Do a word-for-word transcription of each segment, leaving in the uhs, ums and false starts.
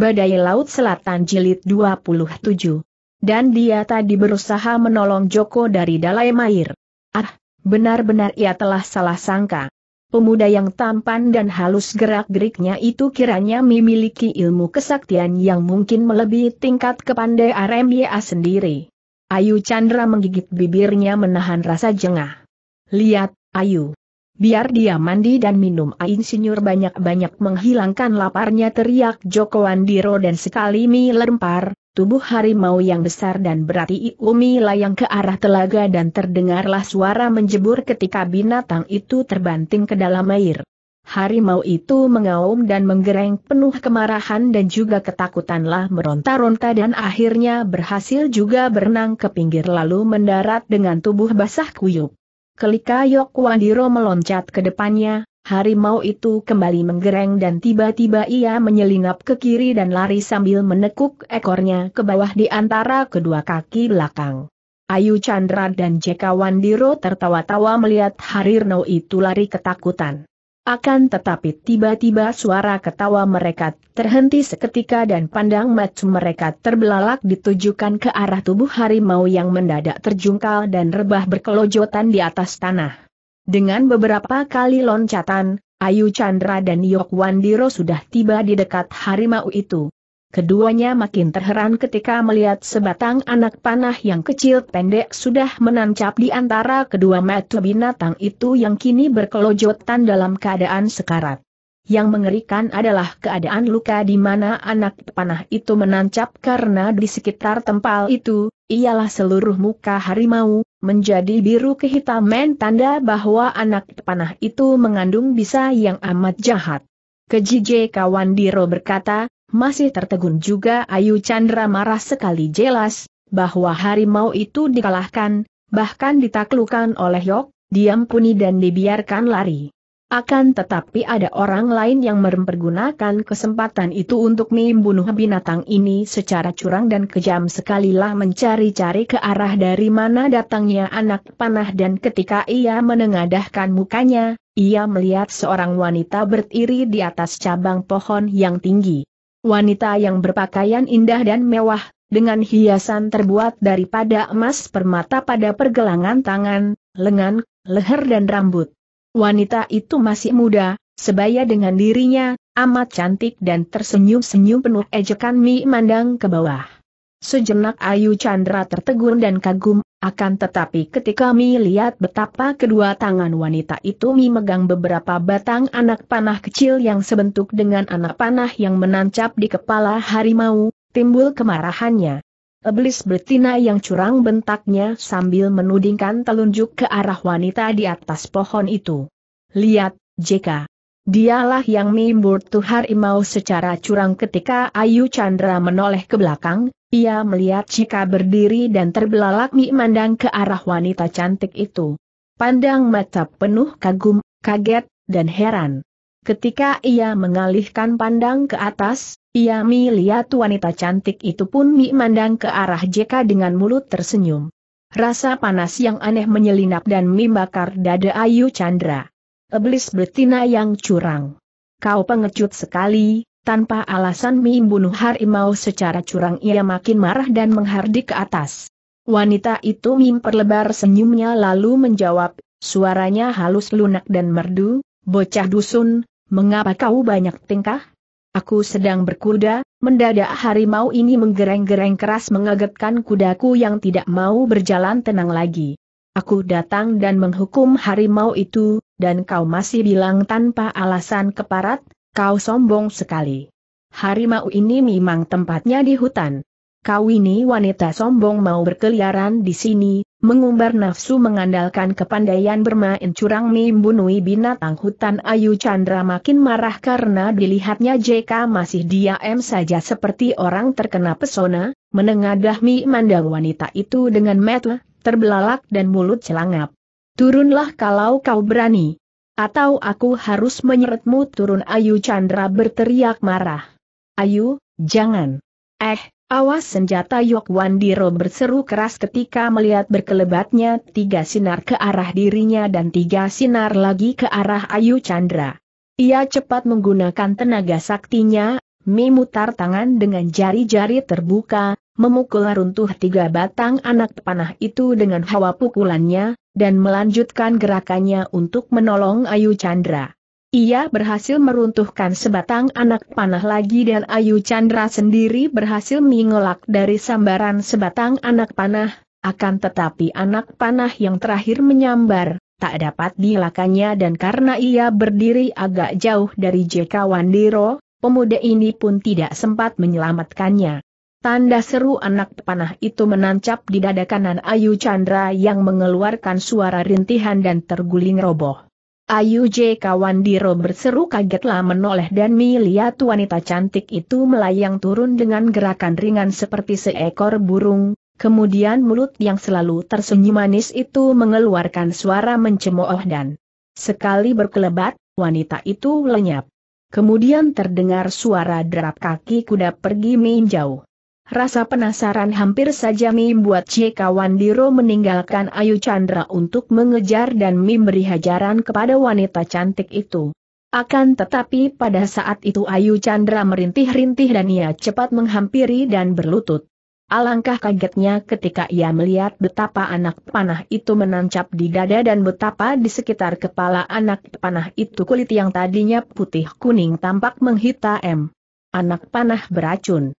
Badai Laut Selatan Jilid dua puluh tujuh. Dan dia tadi berusaha menolong Joko dari dalam air. Ah, benar-benar ia telah salah sangka. Pemuda yang tampan dan halus gerak-geriknya itu kiranya memiliki ilmu kesaktian yang mungkin melebihi tingkat kepandaian R M E A sendiri. Ayu Chandra menggigit bibirnya menahan rasa jengah. Lihat, Ayu. Biar dia mandi dan minum insinyur banyak-banyak menghilangkan laparnya, teriak Joko Andiro, dan sekali mi lempar tubuh harimau yang besar dan berarti umi layang ke arah telaga dan terdengarlah suara menjebur ketika binatang itu terbanting ke dalam air. Harimau itu mengaum dan menggereng penuh kemarahan dan juga ketakutanlah meronta-ronta dan akhirnya berhasil juga berenang ke pinggir lalu mendarat dengan tubuh basah kuyup. Ketika Yok Wandiro meloncat ke depannya, harimau itu kembali menggereng dan tiba-tiba ia menyelinap ke kiri dan lari sambil menekuk ekornya ke bawah di antara kedua kaki belakang. Ayu Chandra dan Jaka Wandiro tertawa-tawa melihat harimau itu lari ketakutan. Akan tetapi tiba-tiba suara ketawa mereka terhenti seketika dan pandang mata mereka terbelalak ditujukan ke arah tubuh harimau yang mendadak terjungkal dan rebah berkelojotan di atas tanah. Dengan beberapa kali loncatan, Ayu Chandra dan Yok Wandiro sudah tiba di dekat harimau itu. Keduanya makin terheran ketika melihat sebatang anak panah yang kecil pendek sudah menancap di antara kedua mata binatang itu yang kini berkelojotan dalam keadaan sekarat. Yang mengerikan adalah keadaan luka di mana anak panah itu menancap, karena di sekitar tempat itu, ialah seluruh muka harimau, menjadi biru kehitaman, tanda bahwa anak panah itu mengandung bisa yang amat jahat. Keji, Jaka Wandiro berkata. Masih tertegun juga Ayu Chandra, marah sekali jelas bahwa harimau itu dikalahkan, bahkan ditaklukan oleh Yok, diampuni dan dibiarkan lari. Akan tetapi ada orang lain yang mempergunakan kesempatan itu untuk membunuh binatang ini secara curang dan kejam sekalilah mencari-cari ke arah dari mana datangnya anak panah, dan ketika ia menengadahkan mukanya, ia melihat seorang wanita berdiri di atas cabang pohon yang tinggi. Wanita yang berpakaian indah dan mewah, dengan hiasan terbuat daripada emas permata pada pergelangan tangan, lengan, leher dan rambut. Wanita itu masih muda, sebaya dengan dirinya, amat cantik dan tersenyum-senyum penuh ejekan memandang ke bawah. Sejenak Ayu Chandra tertegun dan kagum, akan tetapi ketika melihat betapa kedua tangan wanita itu memegang beberapa batang anak panah kecil yang sebentuk dengan anak panah yang menancap di kepala harimau, timbul kemarahannya. Iblis betina yang curang, bentaknya sambil menudingkan telunjuk ke arah wanita di atas pohon itu. Lihat, Jeka. Dialah yang membunuh harimau secara curang. Ketika Ayu Chandra menoleh ke belakang, ia melihat Chika berdiri dan terbelalak memandang ke arah wanita cantik itu. Pandang mata penuh kagum, kaget, dan heran. Ketika ia mengalihkan pandang ke atas, ia melihat wanita cantik itu pun memandang ke arah Jeka dengan mulut tersenyum. Rasa panas yang aneh menyelinap dan membakar dada Ayu Chandra. Iblis betina yang curang. Kau pengecut sekali, tanpa alasan membunuh harimau secara curang. Ia makin marah dan menghardik ke atas. Wanita itu memperlebar senyumnya lalu menjawab, suaranya halus lunak dan merdu, "Bocah dusun, mengapa kau banyak tingkah? Aku sedang berkuda." Mendadak harimau ini menggereng-gereng keras mengagetkan kudaku yang tidak mau berjalan tenang lagi. Aku datang dan menghukum harimau itu, dan kau masih bilang tanpa alasan keparat, kau sombong sekali. Harimau ini memang tempatnya di hutan. Kau ini wanita sombong mau berkeliaran di sini, mengumbar nafsu mengandalkan kepandaian bermain curang membunuh binatang hutan. Ayu Chandra makin marah karena dilihatnya Jeka masih diam saja seperti orang terkena pesona, menengadah memandang wanita itu dengan mata terbelalak dan mulut celangap. Turunlah kalau kau berani. Atau aku harus menyeretmu turun. Ayu Chandra berteriak marah. Ayu, jangan. Eh, awas, senjata, Yok Wandiro berseru keras ketika melihat berkelebatnya tiga sinar ke arah dirinya dan tiga sinar lagi ke arah Ayu Chandra. Ia cepat menggunakan tenaga saktinya, memutar tangan dengan jari-jari terbuka, memukul runtuh tiga batang anak panah itu dengan hawa pukulannya, dan melanjutkan gerakannya untuk menolong Ayu Chandra. Ia berhasil meruntuhkan sebatang anak panah lagi dan Ayu Chandra sendiri berhasil mengolak dari sambaran sebatang anak panah, akan tetapi anak panah yang terakhir menyambar, tak dapat dielakkannya dan karena ia berdiri agak jauh dari Jaka Wandiro, pemuda ini pun tidak sempat menyelamatkannya. Tanda seru anak panah itu menancap di dada kanan Ayu Chandra yang mengeluarkan suara rintihan dan terguling roboh. Ayu Jaka Wandiro berseru kagetlah menoleh dan melihat wanita cantik itu melayang turun dengan gerakan ringan seperti seekor burung, kemudian mulut yang selalu tersenyum manis itu mengeluarkan suara mencemooh dan sekali berkelebat, wanita itu lenyap. Kemudian terdengar suara derap kaki kuda pergi menjauh. Rasa penasaran hampir saja membuat Jaka Wandiro meninggalkan Ayu Chandra untuk mengejar dan memberi hajaran kepada wanita cantik itu. Akan tetapi pada saat itu Ayu Chandra merintih-rintih dan ia cepat menghampiri dan berlutut. Alangkah kagetnya ketika ia melihat betapa anak panah itu menancap di dada dan betapa di sekitar kepala anak panah itu kulit yang tadinya putih kuning tampak menghitam. Anak panah beracun.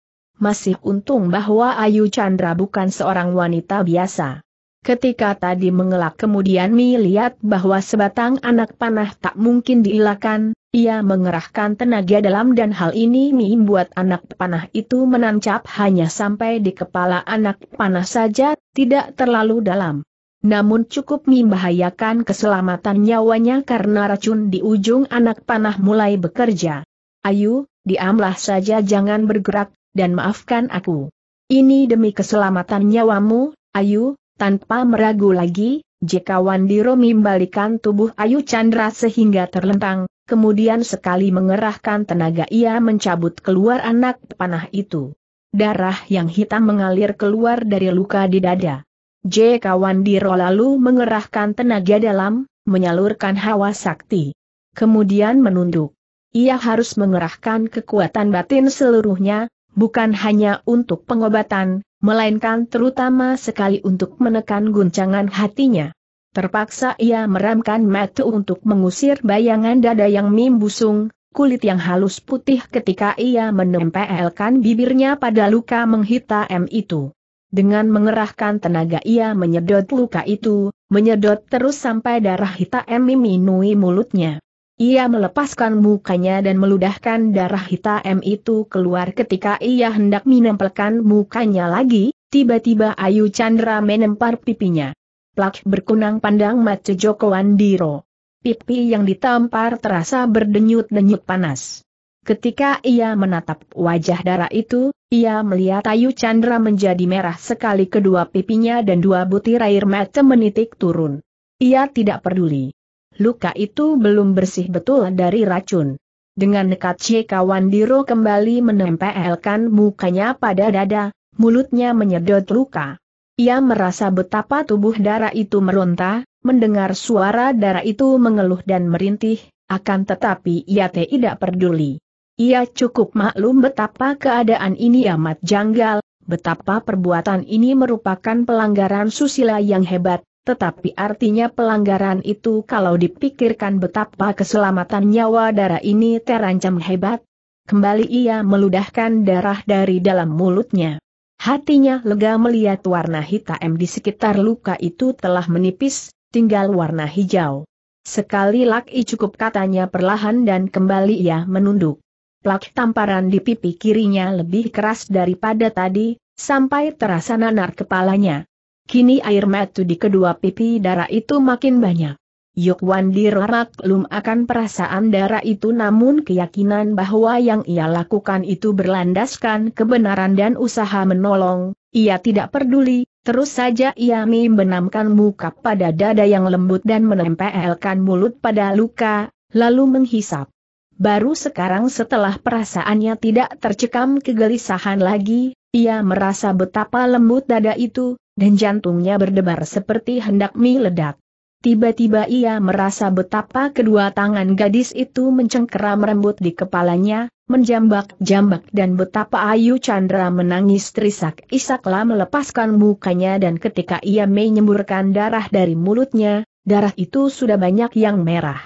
Masih untung bahwa Ayu Chandra bukan seorang wanita biasa. Ketika tadi mengelak kemudian melihat bahwa sebatang anak panah tak mungkin dielakkan, ia mengerahkan tenaga dalam dan hal ini membuat anak panah itu menancap hanya sampai di kepala anak panah saja, tidak terlalu dalam. Namun cukup membahayakan keselamatan nyawanya karena racun di ujung anak panah mulai bekerja. Ayu, diamlah saja jangan bergerak. Dan maafkan aku. Ini demi keselamatan nyawamu, Ayu. Tanpa meragu lagi, Jaka Wandiro membalikan tubuh Ayu Chandra sehingga terlentang, kemudian sekali mengerahkan tenaga ia mencabut keluar anak panah itu. Darah yang hitam mengalir keluar dari luka di dada. Jaka Wandiro lalu mengerahkan tenaga dalam, menyalurkan hawa sakti. Kemudian menunduk. Ia harus mengerahkan kekuatan batin seluruhnya, bukan hanya untuk pengobatan, melainkan terutama sekali untuk menekan guncangan hatinya. Terpaksa ia meramkan mata untuk mengusir bayangan dada yang membusung, kulit yang halus putih ketika ia menempelkan bibirnya pada luka menghitam itu. Dengan mengerahkan tenaga ia menyedot luka itu, menyedot terus sampai darah hitam memenuhi mulutnya. Ia melepaskan mukanya dan meludahkan darah hitam itu keluar ketika ia hendak menempelkan mukanya lagi, tiba-tiba Ayu Chandra menempar pipinya. Plak berkunang pandang mata Joko Andiro. Pipi yang ditampar terasa berdenyut-denyut panas. Ketika ia menatap wajah darah itu, ia melihat Ayu Chandra menjadi merah sekali kedua pipinya dan dua butir air mata menitik turun. Ia tidak peduli. Luka itu belum bersih betul dari racun. Dengan nekat Jaka Wandiro kembali menempelkan mukanya pada dada, mulutnya menyedot luka. Ia merasa betapa tubuh darah itu meronta, mendengar suara darah itu mengeluh dan merintih, akan tetapi ia tidak peduli. Ia cukup maklum betapa keadaan ini amat janggal, betapa perbuatan ini merupakan pelanggaran susila yang hebat. Tetapi artinya pelanggaran itu kalau dipikirkan betapa keselamatan nyawa darah ini terancam hebat. Kembali ia meludahkan darah dari dalam mulutnya. Hatinya lega melihat warna hitam di sekitar luka itu telah menipis, tinggal warna hijau. Sekali lagi cukup katanya perlahan dan kembali ia menunduk. Plak tamparan di pipi kirinya lebih keras daripada tadi, sampai terasa nanar kepalanya. Kini air mata di kedua pipi darah itu makin banyak. Yok Wandiro maklum akan perasaan darah itu namun keyakinan bahwa yang ia lakukan itu berlandaskan kebenaran dan usaha menolong, ia tidak peduli, terus saja ia membenamkan muka pada dada yang lembut dan menempelkan mulut pada luka, lalu menghisap. Baru sekarang setelah perasaannya tidak tercekam kegelisahan lagi, ia merasa betapa lembut dada itu, dan jantungnya berdebar seperti hendak meledak. Tiba-tiba ia merasa betapa kedua tangan gadis itu mencengkera merembut di kepalanya, menjambak-jambak, dan betapa Ayu Chandra menangis terisak-isaklah melepaskan mukanya, dan ketika ia menyemburkan darah dari mulutnya, darah itu sudah banyak yang merah.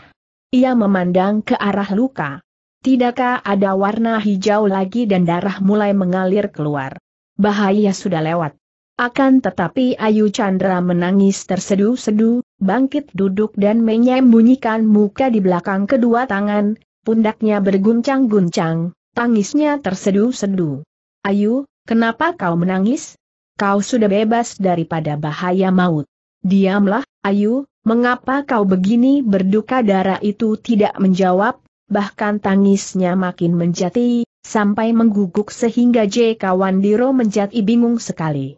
Ia memandang ke arah luka. Tidakkah ada warna hijau lagi dan darah mulai mengalir keluar. Bahaya sudah lewat. Akan tetapi Ayu Chandra menangis tersedu-sedu, bangkit duduk dan menyembunyikan muka di belakang kedua tangan, pundaknya berguncang-guncang, tangisnya tersedu-sedu. Ayu, kenapa kau menangis? Kau sudah bebas daripada bahaya maut. Diamlah, Ayu, mengapa kau begini berduka? Darah itu tidak menjawab, bahkan tangisnya makin menjadi, sampai mengguguk sehingga Jekawandiro menjadi bingung sekali.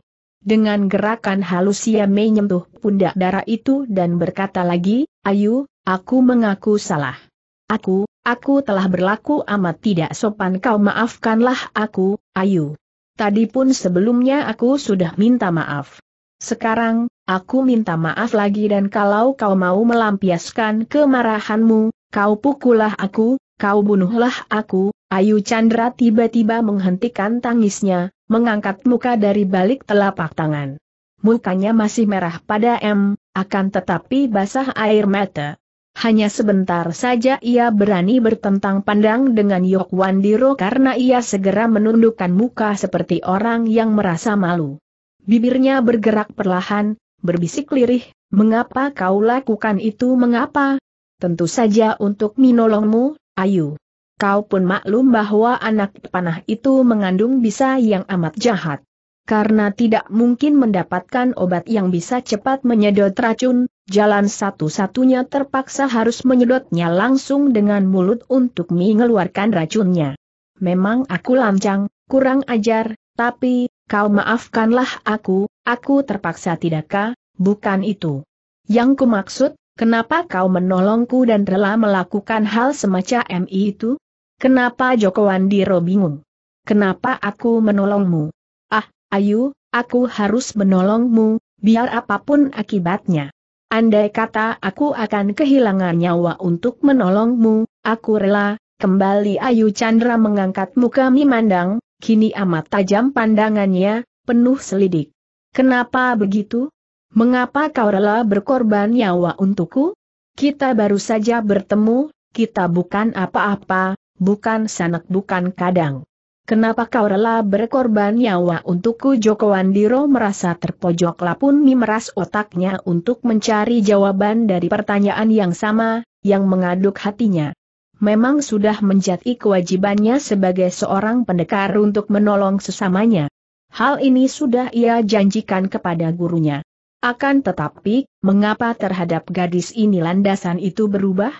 Dengan gerakan halus ia menyentuh pundak darah itu dan berkata lagi, Ayu, aku mengaku salah. Aku, aku telah berlaku amat tidak sopan, kau maafkanlah aku, Ayu. Tadi pun sebelumnya aku sudah minta maaf. Sekarang, aku minta maaf lagi, dan kalau kau mau melampiaskan kemarahanmu, kau pukullah aku, kau bunuhlah aku. Ayu Chandra tiba-tiba menghentikan tangisnya, mengangkat muka dari balik telapak tangan. Mukanya masih merah pada em, akan tetapi basah air mata. Hanya sebentar saja ia berani bertentang pandang dengan Yok Wandiro karena ia segera menundukkan muka seperti orang yang merasa malu. Bibirnya bergerak perlahan, berbisik lirih, mengapa kau lakukan itu? Mengapa? Tentu saja untuk menolongmu, Ayu. Kau pun maklum bahwa anak panah itu mengandung bisa yang amat jahat. Karena tidak mungkin mendapatkan obat yang bisa cepat menyedot racun, jalan satu-satunya terpaksa harus menyedotnya langsung dengan mulut untuk mengeluarkan racunnya. Memang aku lancang, kurang ajar, tapi, kau maafkanlah aku, aku terpaksa. Tidakkah, bukan itu yang kumaksud, kenapa kau menolongku dan rela melakukan hal semacam itu? Kenapa? Joko Andiro bingung. Kenapa aku menolongmu? Ah, Ayu, aku harus menolongmu, biar apapun akibatnya. Andai kata aku akan kehilangan nyawa untuk menolongmu, aku rela. Kembali Ayu Chandra mengangkat muka memandang, kini amat tajam pandangannya, penuh selidik. Kenapa begitu? Mengapa kau rela berkorban nyawa untukku? Kita baru saja bertemu, kita bukan apa-apa. Bukan sanak bukan kadang. Kenapa kau rela berkorban nyawa untukku? Joko Andiro merasa terpojok lapun memeras otaknya untuk mencari jawaban dari pertanyaan yang sama, yang mengaduk hatinya. Memang sudah menjadi kewajibannya sebagai seorang pendekar untuk menolong sesamanya. Hal ini sudah ia janjikan kepada gurunya. Akan tetapi, mengapa terhadap gadis ini landasan itu berubah?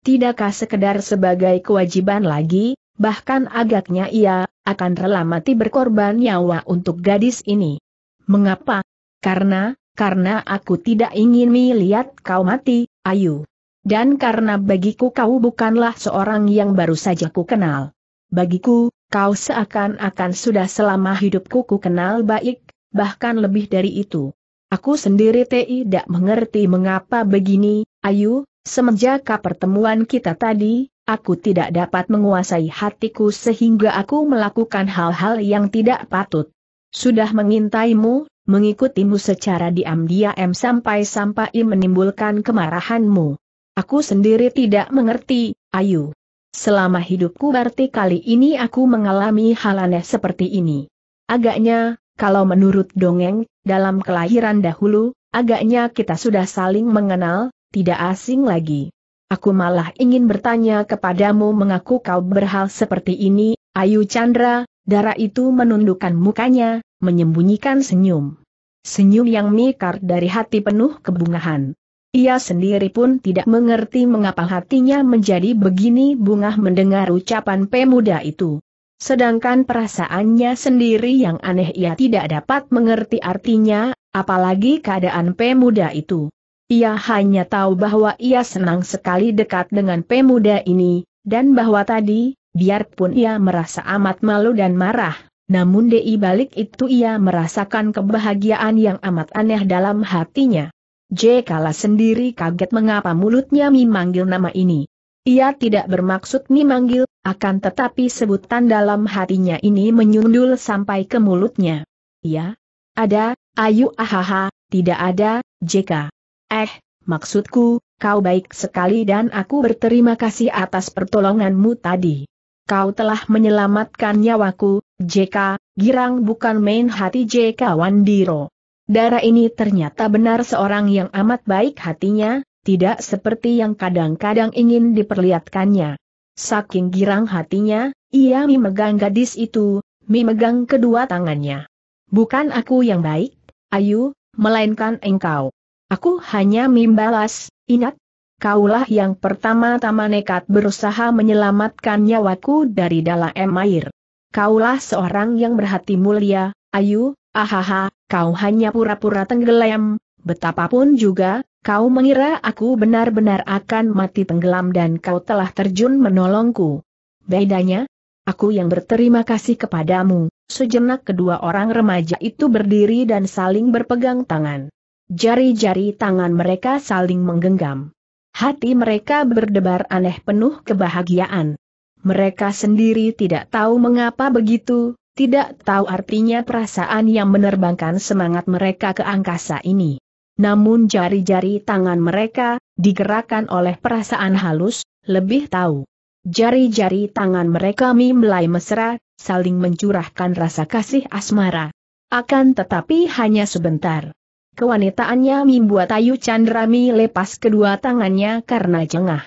Tidakkah sekedar sebagai kewajiban lagi, bahkan agaknya ia akan rela mati berkorban nyawa untuk gadis ini. Mengapa? Karena, karena aku tidak ingin melihat kau mati, Ayu. Dan karena bagiku kau bukanlah seorang yang baru saja ku kenal. Bagiku, kau seakan-akan sudah selama hidupku ku kenal baik, bahkan lebih dari itu. Aku sendiri tidak mengerti mengapa begini, Ayu. Semenjak pertemuan kita tadi, aku tidak dapat menguasai hatiku sehingga aku melakukan hal-hal yang tidak patut. Sudah mengintaimu, mengikutimu secara diam-diam sampai-sampai menimbulkan kemarahanmu. Aku sendiri tidak mengerti, Ayu. Selama hidupku berarti kali ini aku mengalami hal aneh seperti ini. Agaknya, kalau menurut dongeng, dalam kelahiran dahulu, agaknya kita sudah saling mengenal. Tidak asing lagi. Aku malah ingin bertanya kepadamu, mengaku kau berhal seperti ini, Ayu Chandra. Darah itu menundukkan mukanya, menyembunyikan senyum. Senyum yang mekar dari hati penuh kebungahan. Ia sendiri pun tidak mengerti mengapa hatinya menjadi begini bungah mendengar ucapan pemuda itu. Sedangkan perasaannya sendiri yang aneh ia tidak dapat mengerti artinya, apalagi keadaan pemuda itu. Ia hanya tahu bahwa ia senang sekali dekat dengan pemuda ini, dan bahwa tadi, biarpun ia merasa amat malu dan marah, namun di balik itu ia merasakan kebahagiaan yang amat aneh dalam hatinya. Jekala sendiri kaget mengapa mulutnya memanggil nama ini. Ia tidak bermaksud memanggil, akan tetapi sebutan dalam hatinya ini menyundul sampai ke mulutnya. Ya, ada, Ayu ahaha, tidak ada, Jeka. Eh, maksudku, kau baik sekali dan aku berterima kasih atas pertolonganmu tadi. Kau telah menyelamatkan nyawaku, Jeka. Girang bukan main hati Jaka Wandiro. Dara ini ternyata benar seorang yang amat baik hatinya, tidak seperti yang kadang-kadang ingin diperlihatkannya. Saking girang hatinya, ia memegang gadis itu, memegang kedua tangannya. Bukan aku yang baik, Ayu, melainkan engkau. Aku hanya membalas, ingat. Kaulah yang pertama-tama nekat berusaha menyelamatkan nyawaku dari dalam air. Kaulah seorang yang berhati mulia, Ayu, ahaha, kau hanya pura-pura tenggelam, betapapun juga, kau mengira aku benar-benar akan mati tenggelam dan kau telah terjun menolongku. Bedanya, aku yang berterima kasih kepadamu. Sejenak kedua orang remaja itu berdiri dan saling berpegang tangan. Jari-jari tangan mereka saling menggenggam. Hati mereka berdebar aneh penuh kebahagiaan. Mereka sendiri tidak tahu mengapa begitu, tidak tahu artinya perasaan yang menerbangkan semangat mereka ke angkasa ini. Namun jari-jari tangan mereka, digerakkan oleh perasaan halus, lebih tahu. Jari-jari tangan mereka membelai mesra, saling mencurahkan rasa kasih asmara. Akan tetapi hanya sebentar. Kewanitaannya membuat Ayu Chandra melepas kedua tangannya karena jengah.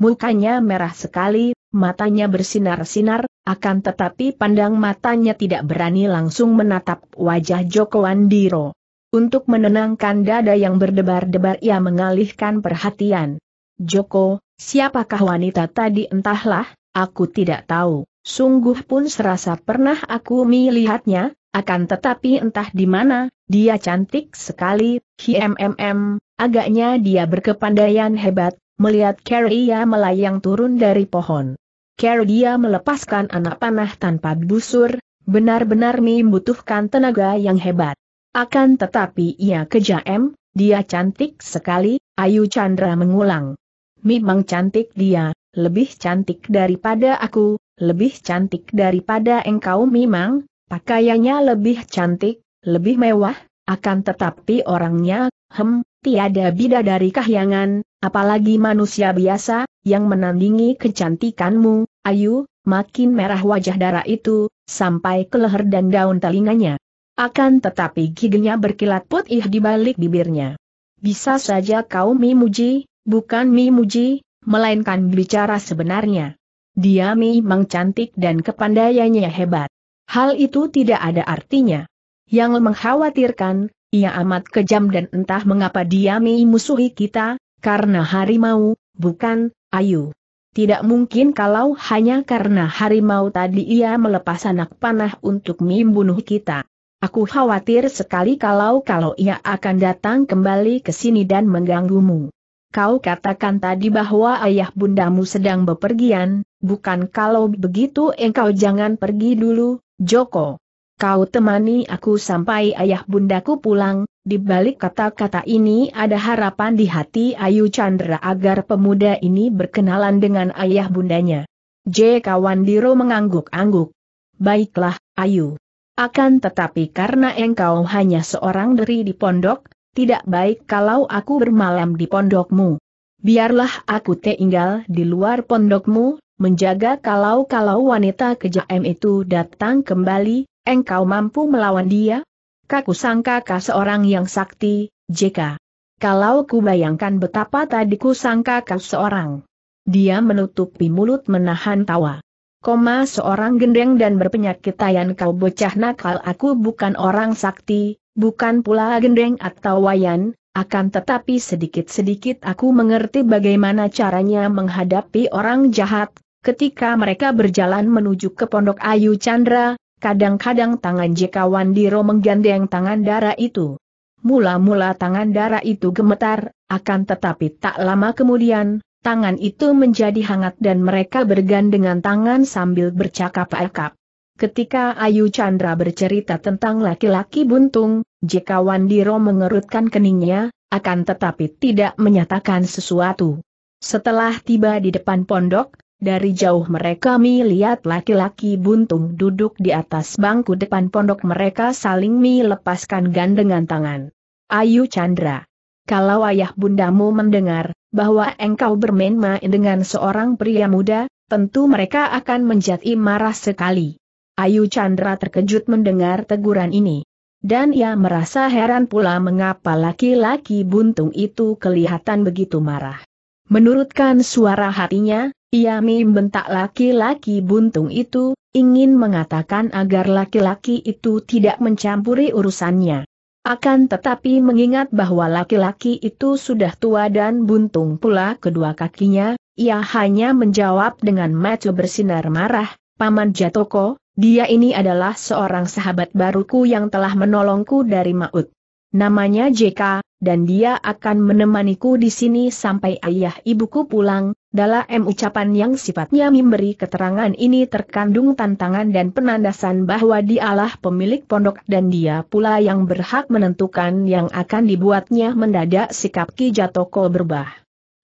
Mukanya merah sekali. Matanya bersinar-sinar, akan tetapi pandang matanya tidak berani langsung menatap wajah Joko Andiro. Untuk menenangkan dada yang berdebar-debar ia mengalihkan perhatian. Joko, siapakah wanita tadi? Entahlah, aku tidak tahu. Sungguh pun serasa pernah aku melihatnya, akan tetapi entah di mana, dia cantik sekali, hmm, agaknya dia berkepandaian hebat. Melihat Carrie ia melayang turun dari pohon. Carrie dia melepaskan anak panah tanpa busur, benar-benar membutuhkan tenaga yang hebat. Akan tetapi ia kejam, dia cantik sekali, Ayu Chandra mengulang. Memang cantik dia, lebih cantik daripada aku, lebih cantik daripada engkau memang, pakaiannya lebih cantik, lebih mewah, akan tetapi orangnya, hem, tiada bidadari kahyangan, apalagi manusia biasa, yang menandingi kecantikanmu, Ayu. Makin merah wajah darah itu, sampai ke leher dan daun telinganya. Akan tetapi giginya berkilat putih di balik bibirnya. Bisa saja kau memuji, bukan memuji, melainkan bicara sebenarnya. Dia memang cantik dan kepandaiannya hebat. Hal itu tidak ada artinya. Yang mengkhawatirkan, ia amat kejam dan entah mengapa dia memusuhi kita. Karena harimau, bukan, Ayu. Tidak mungkin kalau hanya karena harimau tadi ia melepas anak panah untuk membunuh kita. Aku khawatir sekali kalau-kalau ia akan datang kembali ke sini dan mengganggumu. Kau katakan tadi bahwa ayah bundamu sedang bepergian, bukan? Kalau begitu engkau jangan pergi dulu, Joko. Kau temani aku sampai ayah bundaku pulang. Di balik kata-kata ini ada harapan di hati Ayu Chandra agar pemuda ini berkenalan dengan ayah bundanya. Jaka Wandiro mengangguk-angguk. Baiklah, Ayu. Akan tetapi karena engkau hanya seorang diri di pondok, tidak baik kalau aku bermalam di pondokmu. Biarlah aku tinggal di luar pondokmu, menjaga kalau-kalau wanita kejam itu datang kembali. Engkau mampu melawan dia? Kaku sangka kau seorang yang sakti, Jeka. Kalau ku bayangkan betapa tadi ku sangka kau seorang. Dia menutupi mulut menahan tawa. Koma seorang gendeng dan berpenyakit tayan kau bocah nakal. Aku bukan orang sakti, bukan pula gendeng atau wayan, akan tetapi sedikit-sedikit aku mengerti bagaimana caranya menghadapi orang jahat. Ketika mereka berjalan menuju ke pondok Ayu Chandra, kadang-kadang tangan Jeka Wandiro menggandeng tangan darah itu. Mula-mula tangan darah itu gemetar, akan tetapi tak lama kemudian, tangan itu menjadi hangat dan mereka bergandengan tangan sambil bercakap-cakap. Ketika Ayu Chandra bercerita tentang laki-laki buntung, Jeka Wandiro mengerutkan keningnya, akan tetapi tidak menyatakan sesuatu. Setelah tiba di depan pondok, dari jauh mereka melihat laki-laki buntung duduk di atas bangku depan pondok. Mereka saling melepaskan gandengan tangan. Ayu Chandra, kalau ayah bundamu mendengar bahwa engkau bermain-main dengan seorang pria muda, tentu mereka akan menjadi marah sekali. Ayu Chandra terkejut mendengar teguran ini. Dan ia merasa heran pula mengapa laki-laki buntung itu kelihatan begitu marah. Menurutkan suara hatinya, ia membentak laki-laki buntung itu, ingin mengatakan agar laki-laki itu tidak mencampuri urusannya. Akan tetapi mengingat bahwa laki-laki itu sudah tua dan buntung pula kedua kakinya, ia hanya menjawab dengan mata bersinar marah, "Paman Jatoko, dia ini adalah seorang sahabat baruku yang telah menolongku dari maut. Namanya Jeka, dan dia akan menemaniku di sini sampai ayah ibuku pulang." Dalam ucapan yang sifatnya memberi keterangan ini terkandung tantangan dan penandasan bahwa dialah pemilik pondok dan dia pula yang berhak menentukan yang akan dibuatnya. Mendadak sikap Ki Jatoko berubah.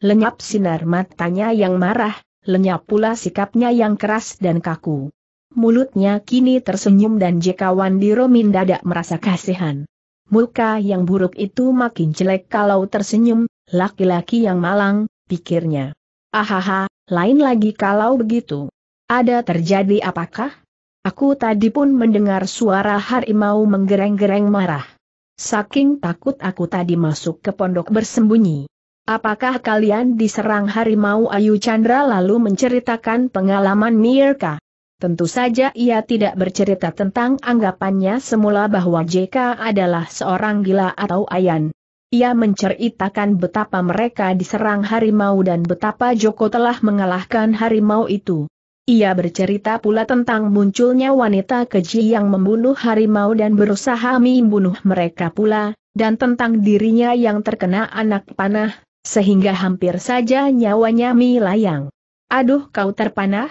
Lenyap sinar matanya yang marah, lenyap pula sikapnya yang keras dan kaku. Mulutnya kini tersenyum dan Jekawandiro mendadak merasa kasihan. Muka yang buruk itu makin jelek kalau tersenyum, laki-laki yang malang, pikirnya. Ahaha, lain lagi kalau begitu. Ada terjadi apakah? Aku tadi pun mendengar suara harimau menggereng-gereng marah. Saking takut aku tadi masuk ke pondok bersembunyi. Apakah kalian diserang harimau? Ayu Chandra lalu menceritakan pengalaman Mirka. Tentu saja ia tidak bercerita tentang anggapannya semula bahwa J K adalah seorang gila atau ayan. Ia menceritakan betapa mereka diserang harimau dan betapa Joko telah mengalahkan harimau itu. Ia bercerita pula tentang munculnya wanita keji yang membunuh harimau dan berusaha membunuh mereka pula, dan tentang dirinya yang terkena anak panah, sehingga hampir saja nyawanya melayang. Aduh, kau terpanah?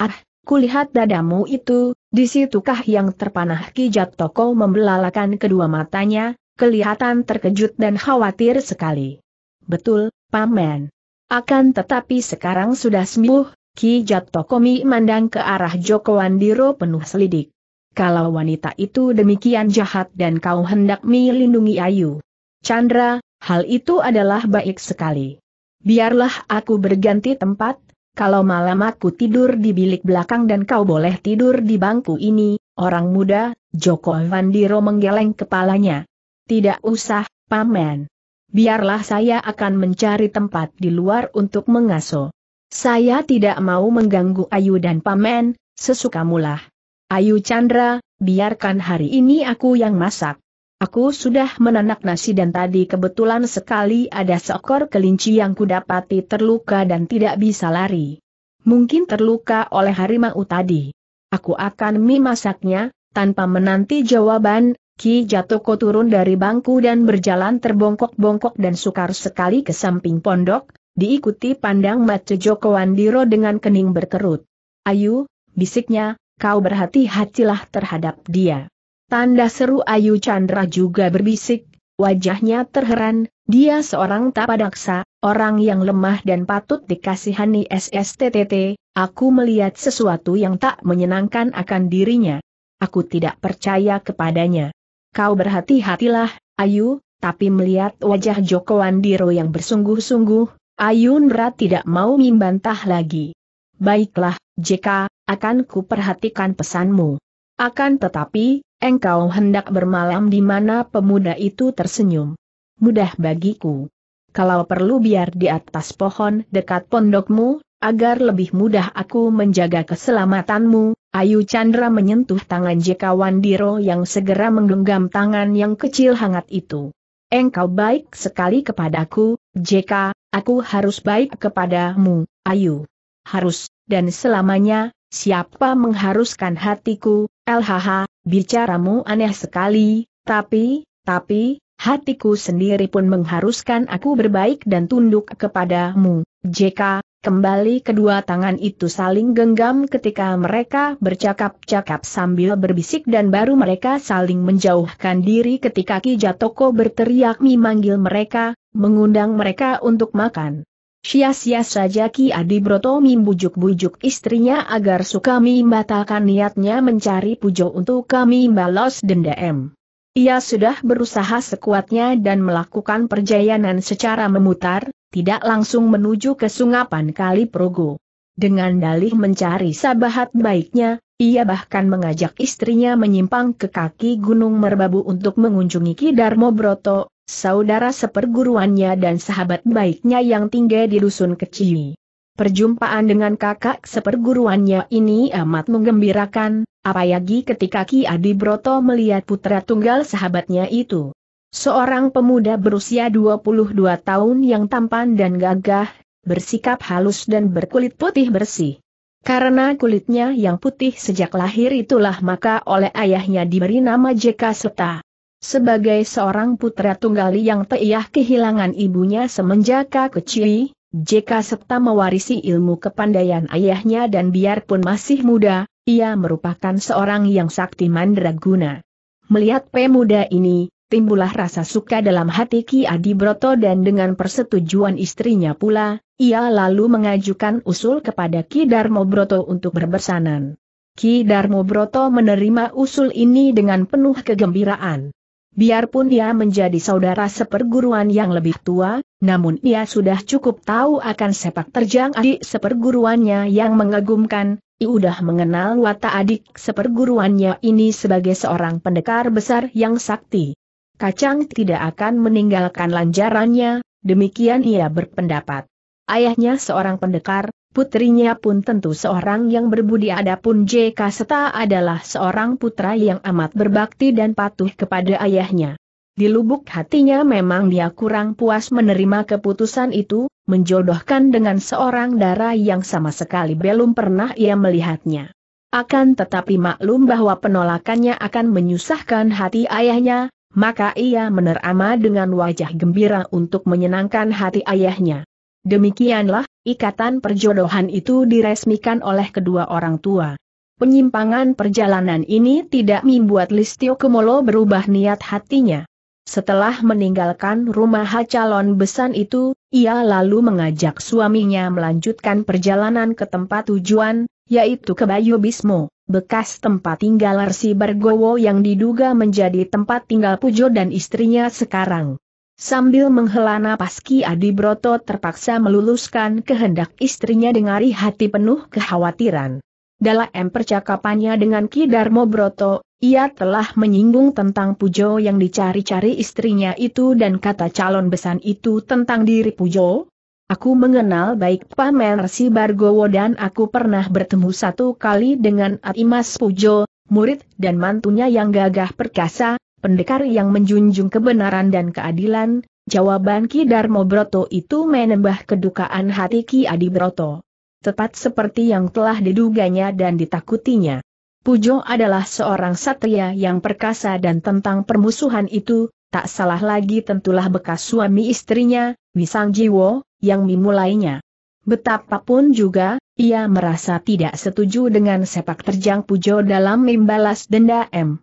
Ah, kulihat dadamu itu, disitukah yang terpanah? Ki Jatoko membelalakan kedua matanya, kelihatan terkejut dan khawatir sekali. Betul, Paman. Akan tetapi sekarang sudah sembuh. Ki Jatoko memandang ke arah Joko Andiro penuh selidik. Kalau wanita itu demikian jahat dan kau hendak melindungi Ayu Chandra, hal itu adalah baik sekali. Biarlah aku berganti tempat. Kalau malam aku tidur di bilik belakang dan kau boleh tidur di bangku ini, orang muda. Joko Andiro menggeleng kepalanya. Tidak usah, Paman. Biarlah saya akan mencari tempat di luar untuk mengasuh. Saya tidak mau mengganggu Ayu dan Paman, sesukamulah. Ayu Chandra, biarkan hari ini aku yang masak. Aku sudah menanak nasi dan tadi kebetulan sekali ada seekor kelinci yang kudapati terluka dan tidak bisa lari. Mungkin terluka oleh harimau tadi. Aku akan memasaknya. Tanpa menanti jawaban, Ki Jatoko turun dari bangku dan berjalan terbongkok-bongkok dan sukar sekali ke samping pondok, diikuti pandang mata Joko Andiro dengan kening berkerut. Ayu, bisiknya, kau berhati-hatilah terhadap dia. Tanda seru. Ayu Chandra juga berbisik, wajahnya terheran, dia seorang tapadaksa, orang yang lemah dan patut dikasihani. Ssttt, aku melihat sesuatu yang tak menyenangkan akan dirinya. Aku tidak percaya kepadanya. Kau berhati-hatilah, Ayu. Tapi melihat wajah Joko Andiro yang bersungguh-sungguh, Ayu Chandra tidak mau membantah lagi. Baiklah, Jeka, akan kuperhatikan pesanmu. Akan tetapi, engkau hendak bermalam di mana? Pemuda itu tersenyum. Mudah bagiku. Kalau perlu biar di atas pohon dekat pondokmu, agar lebih mudah aku menjaga keselamatanmu. Ayu Chandra menyentuh tangan Jaka Wandiro yang segera menggenggam tangan yang kecil hangat itu. Engkau baik sekali kepadaku, Jeka. Aku harus baik kepadamu, Ayu. Harus, dan selamanya. Siapa mengharuskan hatiku? Lhh, bicaramu aneh sekali, tapi, tapi, hatiku sendiri pun mengharuskan aku berbaik dan tunduk kepadamu, Jeka. Kembali kedua tangan itu saling genggam ketika mereka bercakap-cakap sambil berbisik, dan baru mereka saling menjauhkan diri ketika Ki Jatoko berteriak memanggil mereka, mengundang mereka untuk makan. Sia-sia saja Ki Adibroto membujuk-bujuk istrinya agar suka membatalkan niatnya mencari Pujo untuk kami balas dendam. Ia sudah berusaha sekuatnya dan melakukan perjalanan secara memutar, tidak langsung menuju ke Sungapan Kali Progo. Dengan dalih mencari sahabat baiknya, ia bahkan mengajak istrinya menyimpang ke kaki Gunung Merbabu untuk mengunjungi Ki Darmobroto, saudara seperguruannya dan sahabat baiknya yang tinggal di dusun kecil. Perjumpaan dengan kakak seperguruannya ini amat menggembirakan, apalagi ketika Ki Adibroto melihat putra tunggal sahabatnya itu. Seorang pemuda berusia dua puluh dua tahun yang tampan dan gagah, bersikap halus dan berkulit putih bersih. Karena kulitnya yang putih sejak lahir itulah maka oleh ayahnya diberi nama Jaka Serta. Sebagai seorang putra tunggali yang telah kehilangan ibunya semenjak kecil, Jaka Serta mewarisi ilmu kepandaian ayahnya, dan biarpun masih muda, ia merupakan seorang yang sakti mandraguna. Melihat pemuda ini, timbullah rasa suka dalam hati Ki Adibroto, dan dengan persetujuan istrinya pula, ia lalu mengajukan usul kepada Ki Darmobroto untuk berbesanan. Ki Darmobroto menerima usul ini dengan penuh kegembiraan. Biarpun dia menjadi saudara seperguruan yang lebih tua, namun ia sudah cukup tahu akan sepak terjang adik seperguruannya yang mengagumkan. Ia sudah mengenal watak adik seperguruannya ini sebagai seorang pendekar besar yang sakti. Kacang tidak akan meninggalkan lanjarannya, demikian ia berpendapat. Ayahnya seorang pendekar, putrinya pun tentu seorang yang berbudi, adapun Jaka Serta adalah seorang putra yang amat berbakti dan patuh kepada ayahnya. Di lubuk hatinya memang dia kurang puas menerima keputusan itu, menjodohkan dengan seorang dara yang sama sekali belum pernah ia melihatnya. Akan tetapi maklum bahwa penolakannya akan menyusahkan hati ayahnya, maka ia menerima dengan wajah gembira untuk menyenangkan hati ayahnya. Demikianlah, ikatan perjodohan itu diresmikan oleh kedua orang tua. Penyimpangan perjalanan ini tidak membuat Listyo Kumolo berubah niat hatinya. Setelah meninggalkan rumah calon besan itu, ia lalu mengajak suaminya melanjutkan perjalanan ke tempat tujuan, yaitu ke Bayuismo, bekas tempat tinggal Resi Bargawa yang diduga menjadi tempat tinggal Pujo dan istrinya sekarang. Sambil menghela napas, Ki Adibroto terpaksa meluluskan kehendak istrinya dengan hati penuh kekhawatiran. Dalam percakapannya dengan Ki Darmobroto, ia telah menyinggung tentang Pujo yang dicari-cari istrinya itu dan kata calon besan itu tentang diri Pujo. Aku mengenal baik Paman Resi Bargawa dan aku pernah bertemu satu kali dengan Mas Pujo, murid dan mantunya yang gagah perkasa, pendekar yang menjunjung kebenaran dan keadilan. Jawaban Ki Darmobroto itu menambah kedukaan hati Ki Adibroto. Tepat seperti yang telah diduganya dan ditakutinya. Pujo adalah seorang satria yang perkasa, dan tentang permusuhan itu, tak salah lagi tentulah bekas suami istrinya, Wisangjiwo, yang memulainya. Betapapun juga, ia merasa tidak setuju dengan sepak terjang Pujo dalam membalas dendam.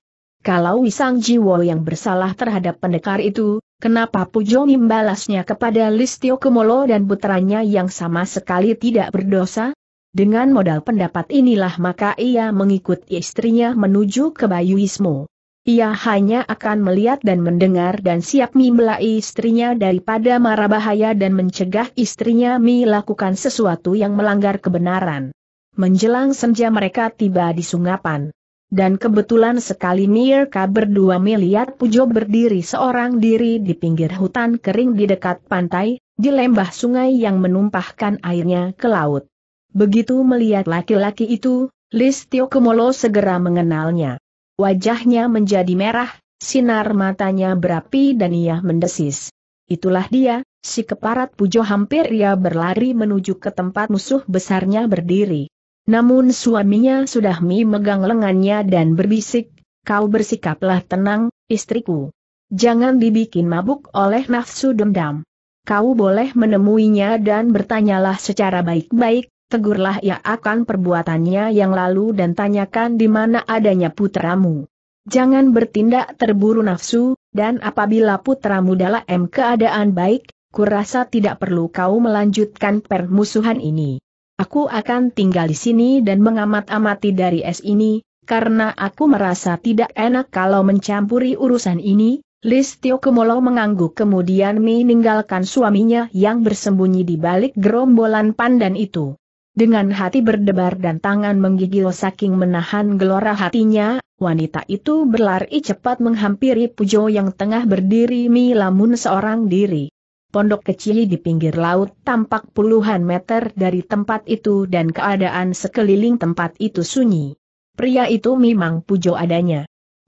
Kalau Wisangjiwo yang bersalah terhadap pendekar itu, kenapa Pujo membalasnya kepada Listyo Kumolo dan putranya yang sama sekali tidak berdosa? Dengan modal pendapat inilah maka ia mengikuti istrinya menuju ke Bayuismo. Ia hanya akan melihat dan mendengar dan siap membela istrinya daripada mara bahaya dan mencegah istrinya melakukan sesuatu yang melanggar kebenaran. Menjelang senja mereka tiba di Sungapan. Dan kebetulan sekali mereka berdua melihat Pujo berdiri seorang diri di pinggir hutan kering di dekat pantai, di lembah sungai yang menumpahkan airnya ke laut. Begitu melihat laki-laki itu, Listyo Kumolo segera mengenalnya. Wajahnya menjadi merah, sinar matanya berapi dan ia mendesis. Itulah dia, si keparat Pujo. Hampir ia berlari menuju ke tempat musuh besarnya berdiri. Namun suaminya sudah memegang lengannya dan berbisik, "Kau bersikaplah tenang, istriku. Jangan dibikin mabuk oleh nafsu dendam. kau boleh menemuinya dan bertanyalah secara baik-baik, tegurlah ia akan perbuatannya yang lalu dan tanyakan di mana adanya putramu. Jangan bertindak terburu nafsu, dan apabila putramu dalam keadaan baik, kurasa tidak perlu kau melanjutkan permusuhan ini. Aku akan tinggal di sini dan mengamat-amati dari es ini, karena aku merasa tidak enak kalau mencampuri urusan ini. Listyo Kumolo mengangguk kemudian meninggalkan suaminya yang bersembunyi di balik gerombolan pandan itu. Dengan hati berdebar dan tangan menggigil saking menahan gelora hatinya, wanita itu berlari cepat menghampiri Pujo yang tengah berdiri melamun seorang diri. Pondok kecil di pinggir laut tampak puluhan meter dari tempat itu dan keadaan sekeliling tempat itu sunyi. Pria itu memang Pujo adanya.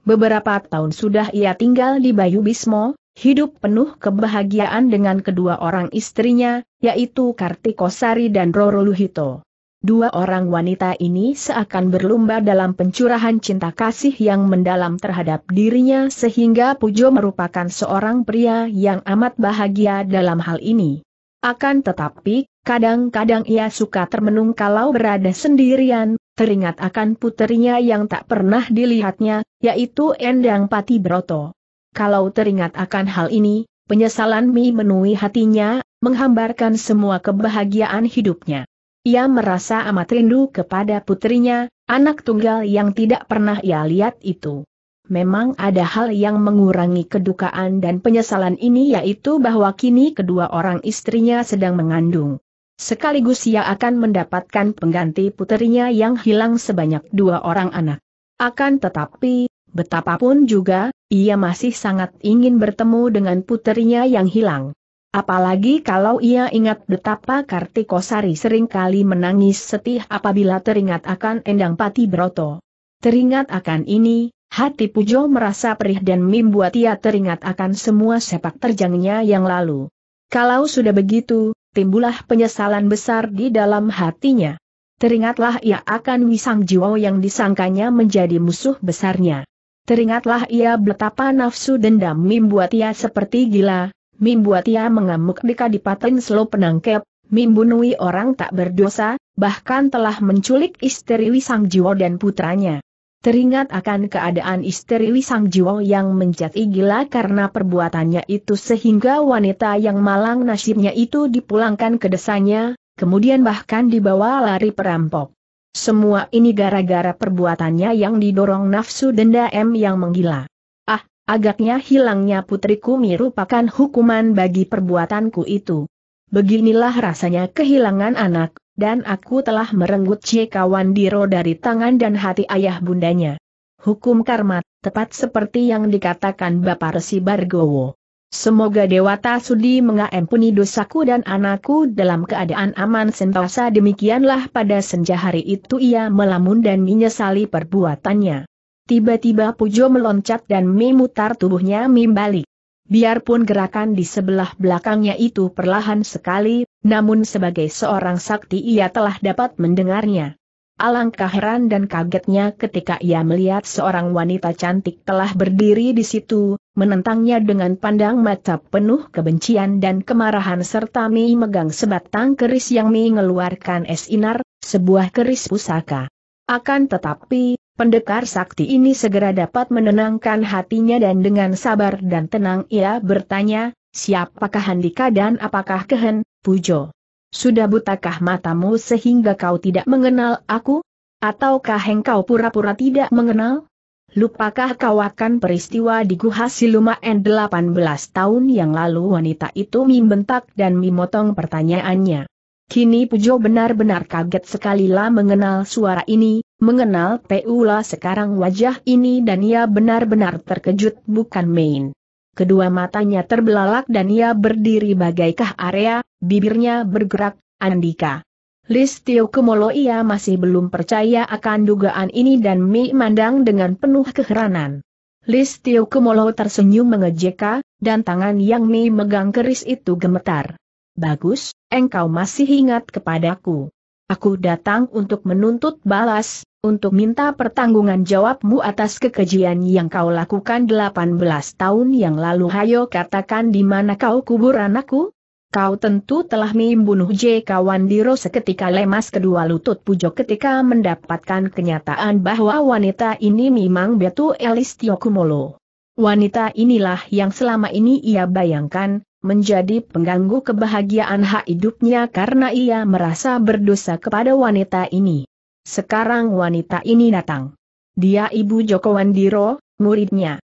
Beberapa tahun sudah ia tinggal di Bayuismo, hidup penuh kebahagiaan dengan kedua orang istrinya, yaitu Kartikosari dan Roro Luhito. Dua orang wanita ini seakan berlomba dalam pencurahan cinta kasih yang mendalam terhadap dirinya sehingga Pujo merupakan seorang pria yang amat bahagia dalam hal ini. Akan tetapi, kadang-kadang ia suka termenung kalau berada sendirian, teringat akan puterinya yang tak pernah dilihatnya, yaitu Endang Patibroto. Kalau teringat akan hal ini, penyesalan memenuhi hatinya, menghambarkan semua kebahagiaan hidupnya. Ia merasa amat rindu kepada putrinya, anak tunggal yang tidak pernah ia lihat itu. Memang ada hal yang mengurangi kedukaan dan penyesalan ini, yaitu bahwa kini kedua orang istrinya sedang mengandung. Sekaligus ia akan mendapatkan pengganti puterinya yang hilang sebanyak dua orang anak. Akan tetapi, betapapun juga, ia masih sangat ingin bertemu dengan puterinya yang hilang. Apalagi kalau ia ingat betapa Kartikosari seringkali menangis setih apabila teringat akan Endang Patibroto. Teringat akan ini, hati Pujo merasa perih dan membuat ia teringat akan semua sepak terjangnya yang lalu. Kalau sudah begitu, timbullah penyesalan besar di dalam hatinya. Teringatlah ia akan Wisangjiwo yang disangkanya menjadi musuh besarnya. Teringatlah ia betapa nafsu dendam membuat ia seperti gila, membuat ia mengamuk di Kadipaten Selo Penangkep, membunuhi orang tak berdosa, bahkan telah menculik istri Wisangjiwo dan putranya. Teringat akan keadaan istri Wisangjiwo yang menjadi gila karena perbuatannya itu sehingga wanita yang malang nasibnya itu dipulangkan ke desanya, kemudian bahkan dibawa lari perampok. Semua ini gara-gara perbuatannya yang didorong nafsu dendam yang menggila. Ah, agaknya hilangnya putriku merupakan hukuman bagi perbuatanku itu. Beginilah rasanya kehilangan anak. Dan aku telah merenggut Jekawandiro dari tangan dan hati ayah bundanya. Hukum karma, tepat seperti yang dikatakan Bapak Resi Bargawa. Semoga Dewata Sudi mengampuni dosaku dan anakku dalam keadaan aman sentosa. Demikianlah pada senja hari itu ia melamun dan menyesali perbuatannya. Tiba-tiba Pujo meloncat dan memutar tubuhnya membalik. Biarpun gerakan di sebelah belakangnya itu perlahan sekali, namun sebagai seorang sakti ia telah dapat mendengarnya. Alangkah heran dan kagetnya ketika ia melihat seorang wanita cantik telah berdiri di situ, menentangnya dengan pandang mata penuh kebencian dan kemarahan serta memegang sebatang keris yang mengeluarkan es inar, sebuah keris pusaka. Akan tetapi, pendekar sakti ini segera dapat menenangkan hatinya dan dengan sabar dan tenang ia bertanya, siapakah Handika dan apakah Kehen, Pujo? Sudah butakah matamu sehingga kau tidak mengenal aku? Ataukah engkau pura-pura tidak mengenal? Lupakah kau akan peristiwa di Guha Siluma delapan belas tahun yang lalu? Wanita itu membentak dan memotong pertanyaannya. Kini Pujo benar-benar kaget sekalilah mengenal suara ini, mengenal pula sekarang wajah ini dan ia benar-benar terkejut bukan main. Kedua matanya terbelalak dan ia berdiri bagaikan area, bibirnya bergerak, Andika. Listyo Kumolo ia masih belum percaya akan dugaan ini dan memandang dengan penuh keheranan. Listyo Kumolo tersenyum mengejeka, dan tangan yang memegang keris itu gemetar. Bagus, engkau masih ingat kepadaku. Aku datang untuk menuntut balas, untuk minta pertanggungan jawabmu atas kekejian yang kau lakukan delapan belas tahun yang lalu. Hayo katakan di mana kau kubur anakku? Kau tentu telah membunuh Jaka Wandiro. Seketika lemas kedua lutut Pujo ketika mendapatkan kenyataan bahwa wanita ini memang Betu Listyo Kumolo. Wanita inilah yang selama ini ia bayangkan, menjadi pengganggu kebahagiaan hak hidupnya karena ia merasa berdosa kepada wanita ini. Sekarang wanita ini datang. Dia ibu Joko Wandiro, muridnya.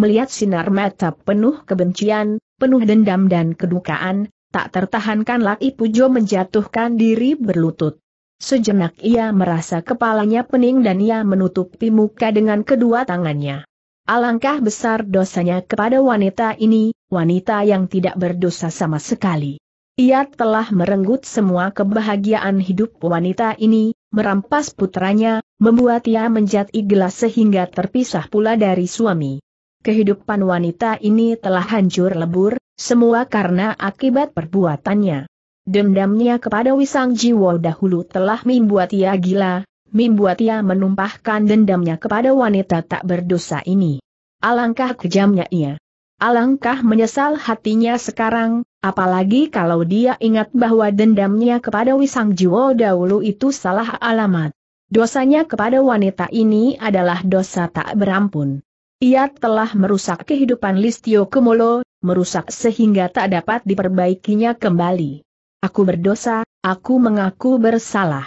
Melihat sinar mata penuh kebencian, penuh dendam dan kedukaan, tak tertahankanlah Pujo menjatuhkan diri berlutut. Sejenak ia merasa kepalanya pening dan ia menutupi muka dengan kedua tangannya. Alangkah besar dosanya kepada wanita ini, wanita yang tidak berdosa sama sekali. Ia telah merenggut semua kebahagiaan hidup wanita ini, merampas putranya, membuat ia menjadi gelas sehingga terpisah pula dari suami. Kehidupan wanita ini telah hancur lebur, semua karena akibat perbuatannya. Dendamnya kepada Wisangjiwo dahulu telah membuat ia gila, membuat ia menumpahkan dendamnya kepada wanita tak berdosa ini. Alangkah kejamnya ia. Alangkah menyesal hatinya sekarang, apalagi kalau dia ingat bahwa dendamnya kepada Wisangjiwo dahulu itu salah alamat. Dosanya kepada wanita ini adalah dosa tak berampun. Ia telah merusak kehidupan Listyo Kumolo, merusak sehingga tak dapat diperbaikinya kembali. Aku berdosa, aku mengaku bersalah.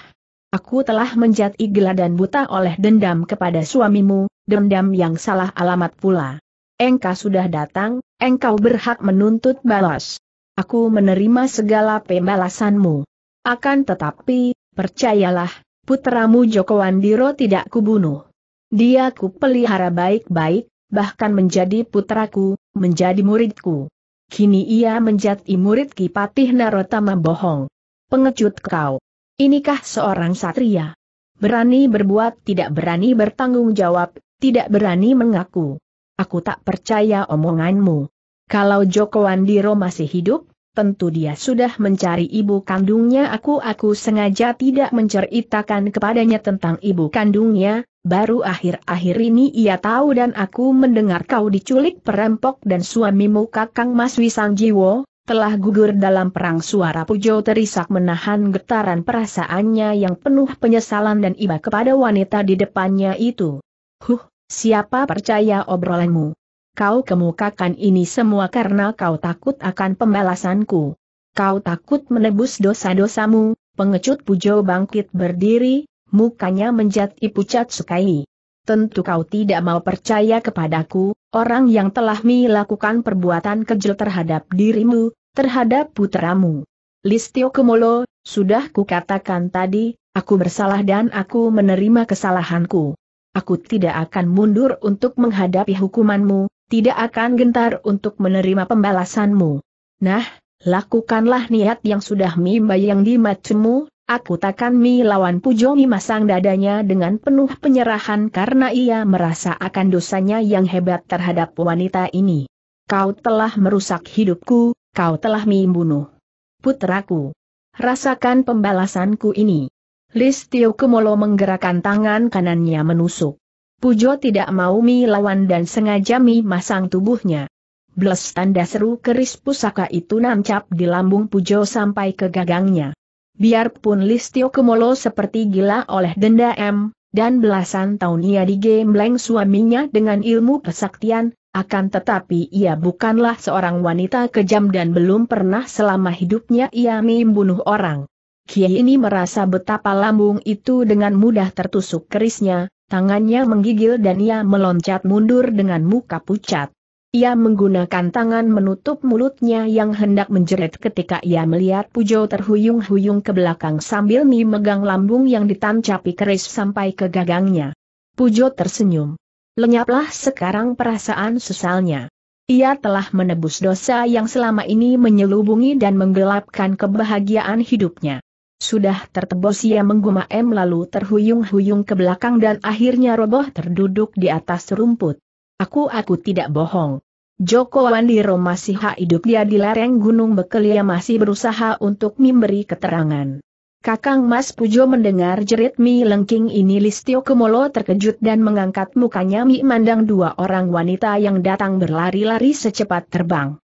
Aku telah menjadi gila dan buta oleh dendam kepada suamimu, dendam yang salah alamat pula. Engkau sudah datang, engkau berhak menuntut balas. Aku menerima segala pembalasanmu. Akan tetapi, percayalah, putramu Joko Andiro tidak kubunuh. Dia ku pelihara baik-baik, bahkan menjadi putraku, menjadi muridku. Kini ia menjadi murid Kipatih Narotama. Bohong. Pengecut kau. Inikah seorang satria? Berani berbuat, tidak berani bertanggung jawab, tidak berani mengaku. Aku tak percaya omonganmu. Kalau Joko Andiro masih hidup, tentu dia sudah mencari ibu kandungnya. Aku aku sengaja tidak menceritakan kepadanya tentang ibu kandungnya. Baru akhir-akhir ini ia tahu, dan aku mendengar kau diculik perampok dan suamimu Kakang Mas Wisang Jiwo telah gugur dalam perang. Suara Pujo terisak menahan getaran perasaannya yang penuh penyesalan dan iba kepada wanita di depannya itu. Huh, siapa percaya obrolanmu? Kau kemukakan ini semua karena kau takut akan pembalasanku. Kau takut menebus dosa-dosamu. Pengecut. Pujo bangkit berdiri. Mukanya menjadi pucat sekali. Tentu kau tidak mau percaya kepadaku, orang yang telah melakukan perbuatan kejam terhadap dirimu, terhadap putramu. Listyo Kumolo, sudah kukatakan tadi, aku bersalah dan aku menerima kesalahanku. Aku tidak akan mundur untuk menghadapi hukumanmu, tidak akan gentar untuk menerima pembalasanmu. Nah, lakukanlah niat yang sudah mimbayang di matemu. Aku takkan melawan. Pujo memasang dadanya dengan penuh penyerahan karena ia merasa akan dosanya yang hebat terhadap wanita ini. Kau telah merusak hidupku, kau telah membunuh putraku. Rasakan pembalasanku ini. Listyo Kumolo menggerakkan tangan kanannya menusuk. Pujo tidak mau melawan dan sengaja memasang tubuhnya. Blas! Tanda seru keris pusaka itu nancap di lambung Pujo sampai ke gagangnya. Biarpun Listyo Kumolo seperti gila oleh dendam, dan belasan tahun ia digembleng suaminya dengan ilmu kesaktian, akan tetapi ia bukanlah seorang wanita kejam dan belum pernah selama hidupnya ia membunuh orang. Kiai ini merasa betapa lambung itu dengan mudah tertusuk kerisnya, tangannya menggigil dan ia meloncat mundur dengan muka pucat. Ia menggunakan tangan menutup mulutnya yang hendak menjerit ketika ia melihat Pujo terhuyung-huyung ke belakang sambil memegang lambung yang ditancapi keris sampai ke gagangnya. Pujo tersenyum. Lenyaplah sekarang perasaan sesalnya. Ia telah menebus dosa yang selama ini menyelubungi dan menggelapkan kebahagiaan hidupnya. Sudah tertebus. Ia menggumam lalu terhuyung-huyung ke belakang dan akhirnya roboh terduduk di atas rumput. Aku aku tidak bohong. Joko Wandiro masih hidup. Dia di lereng Gunung Bekelia masih berusaha untuk memberi keterangan. Kakang Mas. Pujo mendengar jerit mi lengking ini. Listyo Kumolo terkejut dan mengangkat mukanya mi mandang dua orang wanita yang datang berlari-lari secepat terbang.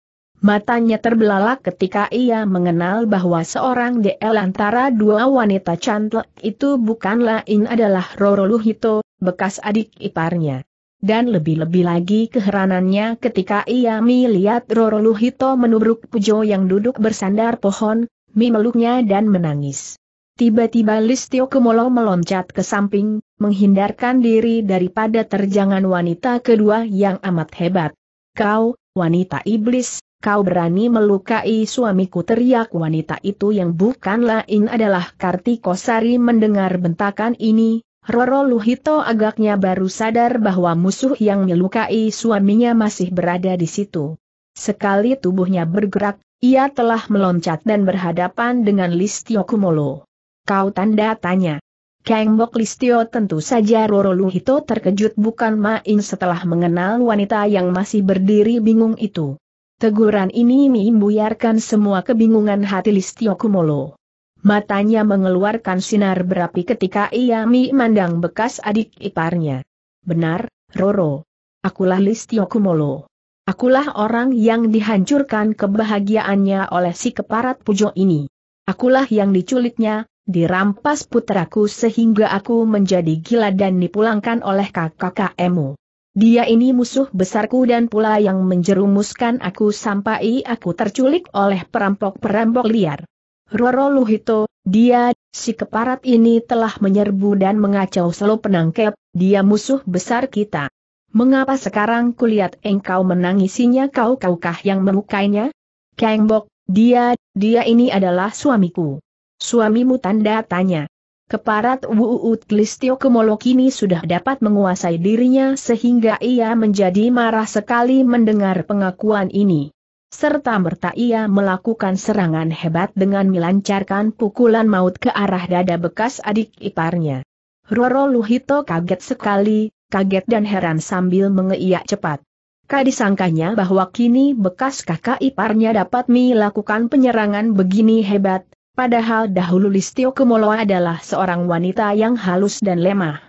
Matanya terbelalak ketika ia mengenal bahwa seorang D L antara dua wanita cantik itu bukan lain adalah Roro Luhito, bekas adik iparnya. Dan lebih-lebih lagi keheranannya ketika ia melihat Roro Luhito menubruk Pujo yang duduk bersandar pohon, memeluknya dan menangis. Tiba-tiba Listyo Kumolo meloncat ke samping, menghindarkan diri daripada terjangan wanita kedua yang amat hebat. "Kau, wanita iblis! Kau berani melukai suamiku!" teriak wanita itu yang bukan lain adalah Kartikosari. Mendengar bentakan ini, Roro Luhito agaknya baru sadar bahwa musuh yang melukai suaminya masih berada di situ. Sekali tubuhnya bergerak, ia telah meloncat dan berhadapan dengan Listyo Kumolo. "Kau?" tanda tanya. "Kengbok Listyo!" Tentu saja Roro Luhito terkejut bukan main setelah mengenal wanita yang masih berdiri bingung itu. Teguran ini membuyarkan semua kebingungan hati Listyo Kumolo. Matanya mengeluarkan sinar berapi ketika ia memandang bekas adik iparnya. "Benar, Roro. Akulah Listyo Kumolo. Akulah orang yang dihancurkan kebahagiaannya oleh si keparat Pujo ini. Akulah yang diculiknya, dirampas putraku sehingga aku menjadi gila dan dipulangkan oleh kakak-kakakmu. Dia ini musuh besarku dan pula yang menjerumuskan aku sampai aku terculik oleh perampok-perampok liar. Roro Luhito, dia, si keparat ini telah menyerbu dan mengacau Selo Penangkep, dia musuh besar kita. Mengapa sekarang kulihat engkau menangisinya? Kau-kaukah yang melukainya?" "Kengbok, dia, dia ini adalah suamiku." "Suamimu?" tanda tanya. Keparat Wuut Listyo Kumolo kini sudah dapat menguasai dirinya sehingga ia menjadi marah sekali mendengar pengakuan ini. Serta-merta ia melakukan serangan hebat dengan melancarkan pukulan maut ke arah dada bekas adik iparnya. Roro Luhito kaget sekali, kaget dan heran sambil mengeiak cepat. Kadisangkanya bahwa kini bekas kakak iparnya dapat melakukan penyerangan begini hebat. Padahal dahulu Listyo Kumolo adalah seorang wanita yang halus dan lemah.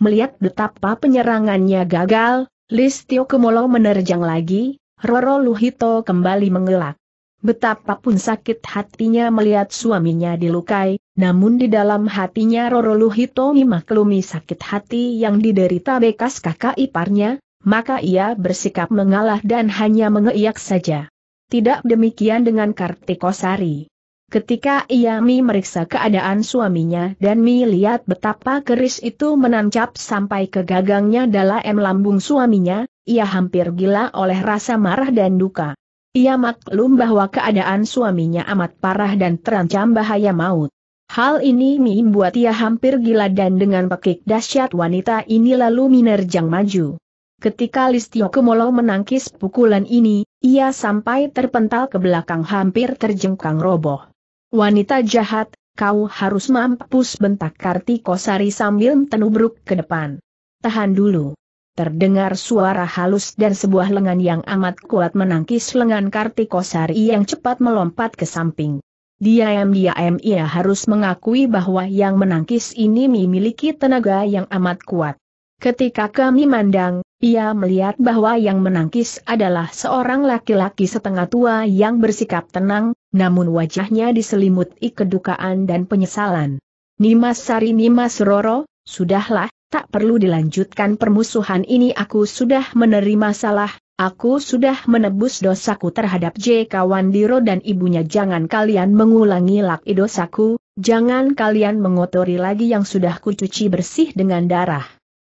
Melihat betapa penyerangannya gagal, Listyo Kumolo menerjang lagi, Roro Luhito kembali mengelak. Betapapun sakit hatinya melihat suaminya dilukai, namun di dalam hatinya Roro Luhito memaklumi sakit hati yang diderita bekas kakak iparnya, maka ia bersikap mengalah dan hanya mengeiak saja. Tidak demikian dengan Kartikosari. Ketika ia memeriksa keadaan suaminya dan melihat betapa keris itu menancap sampai ke gagangnya dalam lambung suaminya, ia hampir gila oleh rasa marah dan duka. Ia maklum bahwa keadaan suaminya amat parah dan terancam bahaya maut. Hal ini membuat ia hampir gila dan dengan pekik dahsyat wanita ini lalu menerjang maju. Ketika Listyo Kumolo menangkis pukulan ini, ia sampai terpental ke belakang hampir terjengkang roboh. "Wanita jahat, kau harus mampus!" bentak Kartikosari sambil menubruk ke depan. "Tahan dulu!" Terdengar suara halus dan sebuah lengan yang amat kuat menangkis lengan Kartikosari yang cepat melompat ke samping. Diam-diam ia harus mengakui bahwa yang menangkis ini memiliki tenaga yang amat kuat. Ketika kami mandang, ia melihat bahwa yang menangkis adalah seorang laki-laki setengah tua yang bersikap tenang, namun wajahnya diselimuti kedukaan dan penyesalan. "Nimas Sari, Nimas Roro, sudahlah, tak perlu dilanjutkan permusuhan ini. Aku sudah menerima salah, aku sudah menebus dosaku terhadap Jaka Wandiro dan ibunya. Jangan kalian mengulangi lagi dosaku, jangan kalian mengotori lagi yang sudah kucuci bersih dengan darah."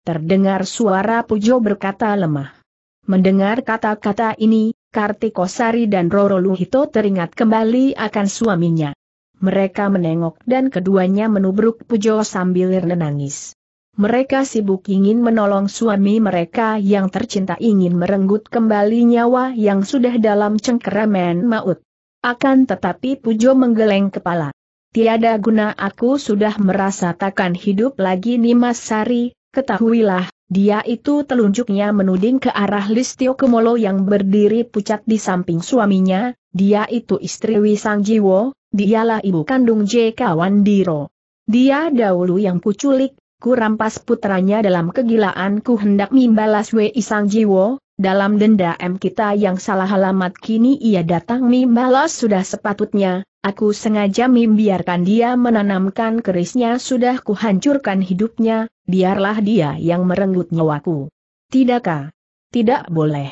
Terdengar suara Pujo berkata lemah. Mendengar kata-kata ini, Kartikosari dan Roro Luhito teringat kembali akan suaminya. Mereka menengok dan keduanya menubruk Pujo sambil menangis. Mereka sibuk ingin menolong suami mereka yang tercinta, ingin merenggut kembali nyawa yang sudah dalam cengkeraman maut. Akan tetapi Pujo menggeleng kepala. "Tiada guna, aku sudah merasa takkan hidup lagi. Nimas Sari, ketahuilah," dia itu telunjuknya menuding ke arah Listyo Kumolo yang berdiri pucat di samping suaminya, "dia itu istri Wisangjiwo, dialah ibu kandung Jaka Wandiro. Dia dahulu yang kuculik, kurampas putranya dalam kegilaanku hendak membalas Wisangjiwo, dalam dendam kita yang salah alamat kini ia datang membalas sudah sepatutnya, aku sengaja membiarkan dia menanamkan kerisnya sudah kuhancurkan hidupnya, biarlah dia yang merenggut nyawaku. Tidakkah? Tidak boleh.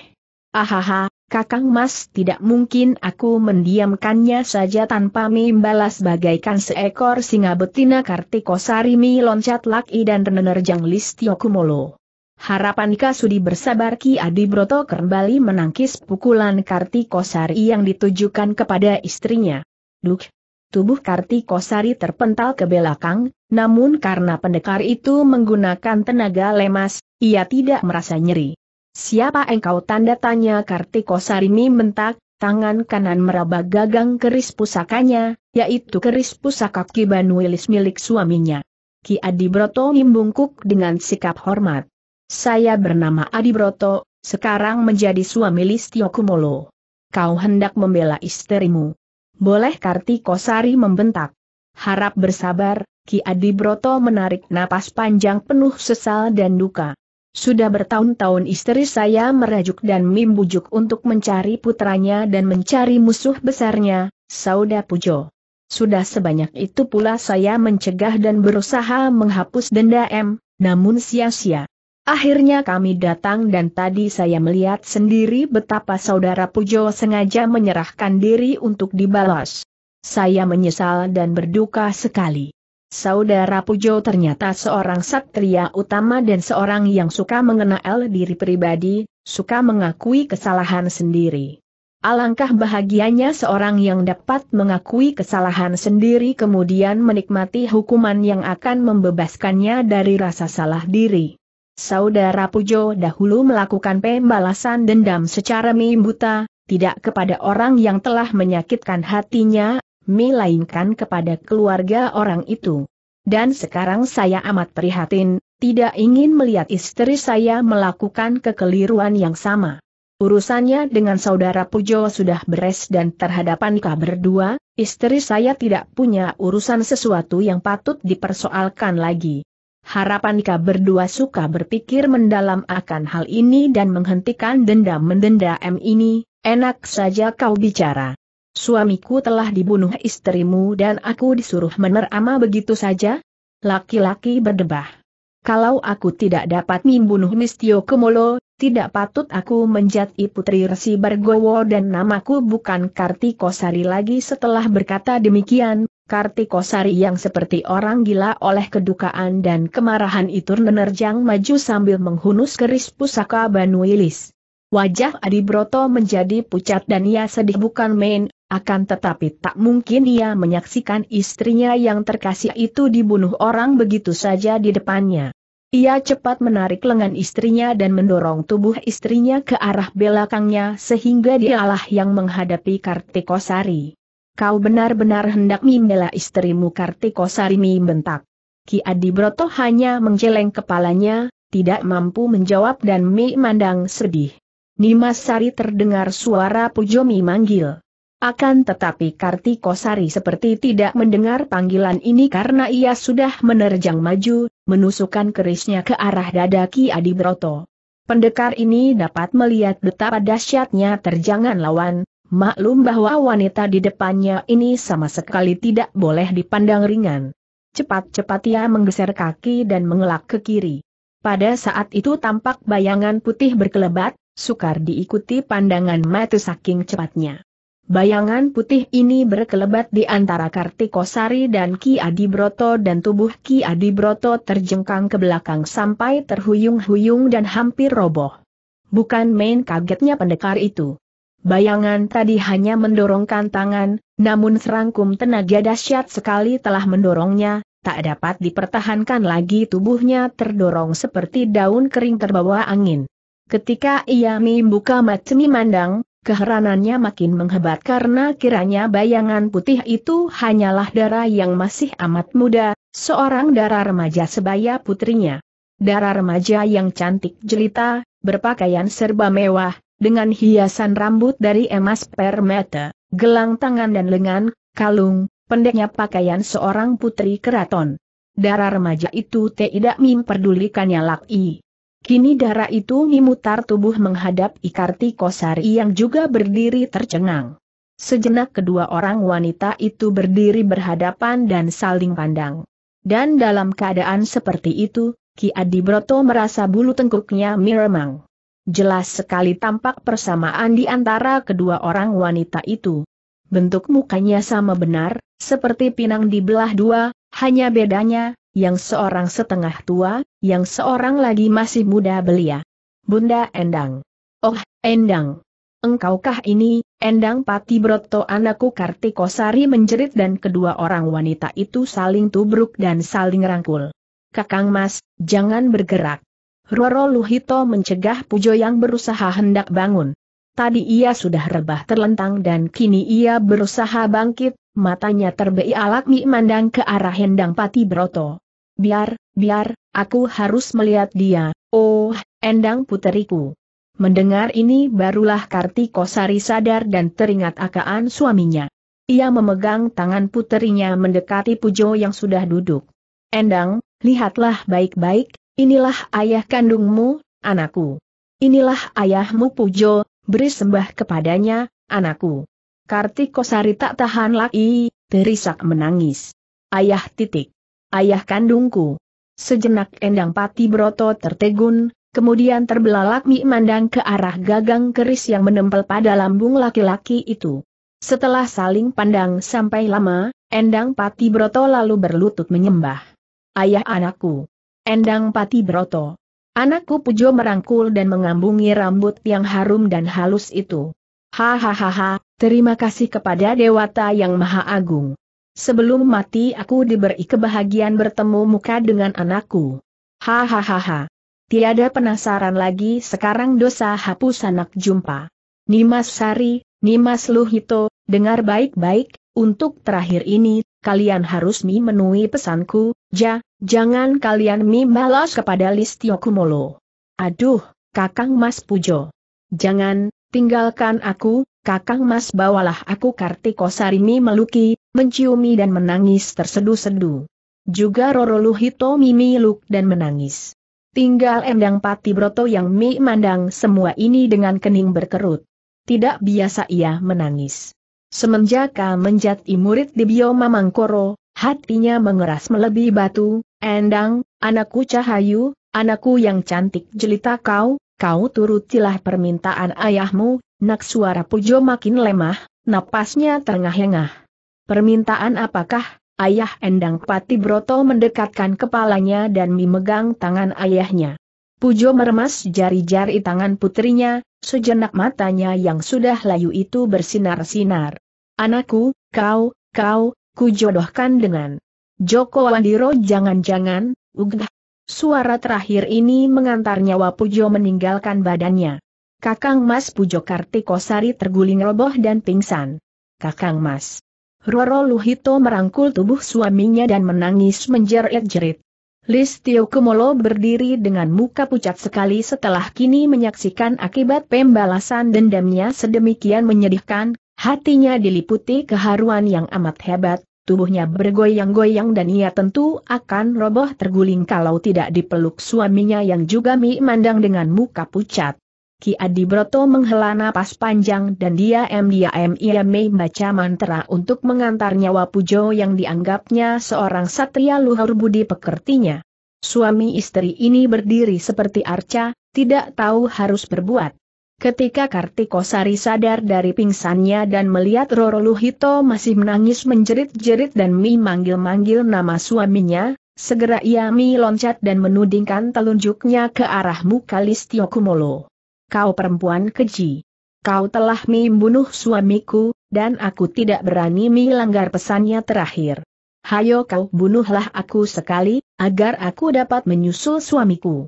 Ahaha, Kakang Mas, tidak mungkin aku mendiamkannya saja tanpa membalas bagaikan seekor singa betina. Kartikosari mi loncat laki dan menerjang Listyo Kumolo. Harapan Ika sudi bersabar. Ki Adibroto kembali menangkis pukulan Kartikosari yang ditujukan kepada istrinya. Duk! Tubuh Kartikosari terpental ke belakang, namun karena pendekar itu menggunakan tenaga lemas, ia tidak merasa nyeri. Siapa engkau? Tanda tanya Kartikosari membentak, tangan kanan meraba gagang keris pusakanya, yaitu keris pusaka Ki Banuwilis milik suaminya. Ki Adibroto membungkuk dengan sikap hormat. Saya bernama Adibroto, sekarang menjadi suami Listyo Kumolo. Kau hendak membela istrimu. Boleh? Kartikosari membentak. Harap bersabar. Ki Adibroto menarik napas panjang penuh sesal dan duka. Sudah bertahun-tahun istri saya merajuk dan membujuk untuk mencari putranya dan mencari musuh besarnya, Saudara Pujo. Sudah sebanyak itu pula saya mencegah dan berusaha menghapus dendam, namun sia-sia. Akhirnya kami datang dan tadi saya melihat sendiri betapa Saudara Pujo sengaja menyerahkan diri untuk dibalas. Saya menyesal dan berduka sekali. Saudara Pujo ternyata seorang satria utama dan seorang yang suka mengenal diri pribadi, suka mengakui kesalahan sendiri. Alangkah bahagianya seorang yang dapat mengakui kesalahan sendiri kemudian menikmati hukuman yang akan membebaskannya dari rasa salah diri. Saudara Pujo dahulu melakukan pembalasan dendam secara membuta, tidak kepada orang yang telah menyakitkan hatinya, melainkan kepada keluarga orang itu. Dan sekarang saya amat prihatin, tidak ingin melihat istri saya melakukan kekeliruan yang sama. Urusannya dengan Saudara Pujo sudah beres dan terhadapan kita berdua, istri saya tidak punya urusan sesuatu yang patut dipersoalkan lagi. Harapan kita berdua suka berpikir mendalam akan hal ini dan menghentikan dendam-mendendam ini. Enak saja kau bicara. Suamiku telah dibunuh istrimu dan aku disuruh menerima begitu saja? Laki-laki berdebah. Kalau aku tidak dapat membunuh Listyo Kumolo, tidak patut aku menjadi putri Resi Bargawa dan namaku bukan Kartikosari lagi. Setelah berkata demikian, Kartikosari yang seperti orang gila oleh kedukaan dan kemarahan itu menerjang maju sambil menghunus keris pusaka Banuwilis. Wajah Adibroto menjadi pucat dan ia sedih bukan main, akan tetapi tak mungkin ia menyaksikan istrinya yang terkasih itu dibunuh orang begitu saja di depannya. Ia cepat menarik lengan istrinya dan mendorong tubuh istrinya ke arah belakangnya sehingga dialah yang menghadapi Kartikosari. Kau benar-benar hendak membela istrimu? Kartikosari membentak. Ki Adibroto hanya menggeleng kepalanya, tidak mampu menjawab dan memandang sedih. Nimas Sari terdengar suara Pujo memanggil. Akan tetapi Kartikosari seperti tidak mendengar panggilan ini karena ia sudah menerjang maju, menusukkan kerisnya ke arah dada Ki Adibroto. Pendekar ini dapat melihat betapa dahsyatnya terjangan lawan. Maklum bahwa wanita di depannya ini sama sekali tidak boleh dipandang ringan. Cepat-cepat ia menggeser kaki dan mengelak ke kiri. Pada saat itu tampak bayangan putih berkelebat, sukar diikuti pandangan mata saking cepatnya. Bayangan putih ini berkelebat di antara Kartikosari dan Ki Adibroto dan tubuh Ki Adibroto terjengkang ke belakang sampai terhuyung-huyung dan hampir roboh. Bukan main kagetnya pendekar itu. Bayangan tadi hanya mendorongkan tangan, namun serangkum tenaga dahsyat sekali telah mendorongnya, tak dapat dipertahankan lagi tubuhnya terdorong seperti daun kering terbawa angin. Ketika ia membuka mata memandang, keheranannya makin menghebat karena kiranya bayangan putih itu hanyalah Dara yang masih amat muda, seorang Dara remaja sebaya putrinya. Dara remaja yang cantik jelita, berpakaian serba mewah, dengan hiasan rambut dari emas permata, gelang tangan dan lengan, kalung, pendeknya pakaian seorang putri keraton. Dara remaja itu tidak memperdulikannya lagi. Kini darah itu memutar tubuh menghadap Kartikosari yang juga berdiri tercengang. Sejenak kedua orang wanita itu berdiri berhadapan dan saling pandang. Dan dalam keadaan seperti itu, Ki Adibroto merasa bulu tengkuknya meremang. Jelas sekali tampak persamaan di antara kedua orang wanita itu. Bentuk mukanya sama benar, seperti pinang dibelah dua, hanya bedanya, yang seorang setengah tua, yang seorang lagi masih muda belia. "Bunda Endang. Oh, Endang. Engkaukah ini, Endang Patibroto anakku?" Kartikosari menjerit dan kedua orang wanita itu saling tubruk dan saling rangkul. "Kakang Mas, jangan bergerak." Roro Luhito mencegah Pujo yang berusaha hendak bangun. Tadi ia sudah rebah terlentang dan kini ia berusaha bangkit, matanya terbelalak memandang ke arah Endang Patibroto. "Biar, biar, aku harus melihat dia, oh, Endang puteriku." Mendengar ini barulah Kartikosari sadar dan teringat akan suaminya. Ia memegang tangan puterinya mendekati Pujo yang sudah duduk. "Endang, lihatlah baik-baik, inilah ayah kandungmu, anakku. Inilah ayahmu." "Pujo, beri sembah kepadanya, anakku." Kartikosari tak tahan lagi, terisak menangis. "Ayah titik. Ayah kandungku." Sejenak Endang Patibroto tertegun, kemudian terbelalak memandang ke arah gagang keris yang menempel pada lambung laki-laki itu. Setelah saling pandang sampai lama, Endang Patibroto lalu berlutut menyembah. "Ayah anakku. Endang Patibroto. Anakku." Pujo merangkul dan mengambungi rambut yang harum dan halus itu. "Hahaha, terima kasih kepada Dewata yang Maha Agung. Sebelum mati aku diberi kebahagiaan bertemu muka dengan anakku. Hahaha. Tiada penasaran lagi sekarang, dosa hapus anak jumpa." "Nimas Sari, Nimas Luhito, dengar baik-baik, untuk terakhir ini, kalian harus memenuhi pesanku, ja, jangan kalian membalas kepada Listyo Kumolo." "Aduh, Kakang Mas." Pujo. "Jangan, tinggalkan aku, Kakang Mas, bawalah aku." Kartikosari meluki, menciumi dan menangis tersedu-sedu. Juga Roro Luhito memiluk dan menangis. Tinggal Endang Patibroto yang memandang semua ini dengan kening berkerut. Tidak biasa ia menangis. Semenjak menjadi murid di Bioma Mangkoro, hatinya mengeras melebihi batu. "Endang, anakku cahayu, anakku yang cantik jelita kau, kau turutilah permintaan ayahmu." Nak suara Pujo makin lemah, napasnya terengah-engah. "Permintaan apakah, ayah?" Endang Patibroto mendekatkan kepalanya dan memegang tangan ayahnya. Pujo meremas jari-jari tangan putrinya, sejenak matanya yang sudah layu itu bersinar-sinar. "Anakku, kau, kau, kujodohkan dengan Joko Andiro, jangan-jangan, ugh." Suara terakhir ini mengantar nyawa Pujo meninggalkan badannya. "Kakang Mas." Pujo Kartikosari terguling roboh dan pingsan. "Kakang Mas." Roro Luhito merangkul tubuh suaminya dan menangis menjerit-jerit. Listyo Kumolo berdiri dengan muka pucat sekali setelah kini menyaksikan akibat pembalasan dendamnya sedemikian menyedihkan, hatinya diliputi keharuan yang amat hebat, tubuhnya bergoyang-goyang dan ia tentu akan roboh terguling kalau tidak dipeluk suaminya yang juga memandang dengan muka pucat. Ki Adibroto menghela napas panjang dan diam-diam ia membaca mantra untuk mengantar nyawa Pujo yang dianggapnya seorang satria luhur budi pekertinya. Suami istri ini berdiri seperti arca, tidak tahu harus berbuat. Ketika Kartikosari sadar dari pingsannya dan melihat Roro Luhito masih menangis menjerit-jerit dan memanggil-manggil nama suaminya, segera ia meloncat dan menudingkan telunjuknya ke arah muka Listyo Kumolo. "Kau perempuan keji. Kau telah membunuh suamiku, dan aku tidak berani melanggar pesannya terakhir. Hayo kau bunuhlah aku sekali, agar aku dapat menyusul suamiku.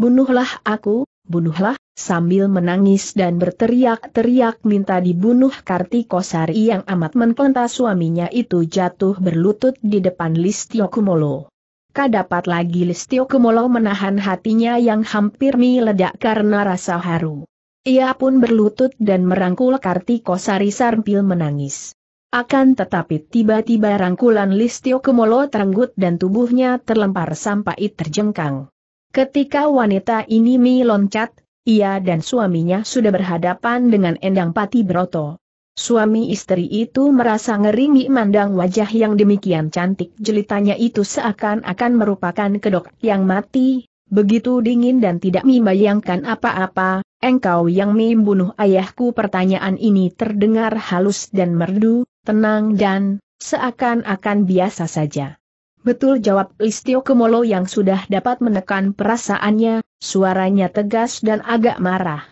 Bunuhlah aku, bunuhlah!" Sambil menangis dan berteriak-teriak minta dibunuh, Kartikosari yang amat membentak suaminya itu jatuh berlutut di depan Listyo Kumolo. Tak dapat lagi Listyo Kumolo menahan hatinya yang hampir meledak karena rasa haru. Ia pun berlutut dan merangkul Kartikosari sambil menangis. Akan tetapi tiba-tiba rangkulan Listyo Kumolo terenggut dan tubuhnya terlempar sampai terjengkang. Ketika wanita ini meloncat, ia dan suaminya sudah berhadapan dengan Endang Patibroto. Suami istri itu merasa ngeri memandang wajah yang demikian cantik jelitanya itu seakan-akan merupakan kedok yang mati, begitu dingin dan tidak membayangkan apa-apa. Engkau yang membunuh ayahku? Pertanyaan ini terdengar halus dan merdu, tenang dan seakan-akan biasa saja. Betul, jawab Listyo Kumolo yang sudah dapat menekan perasaannya, suaranya tegas dan agak marah.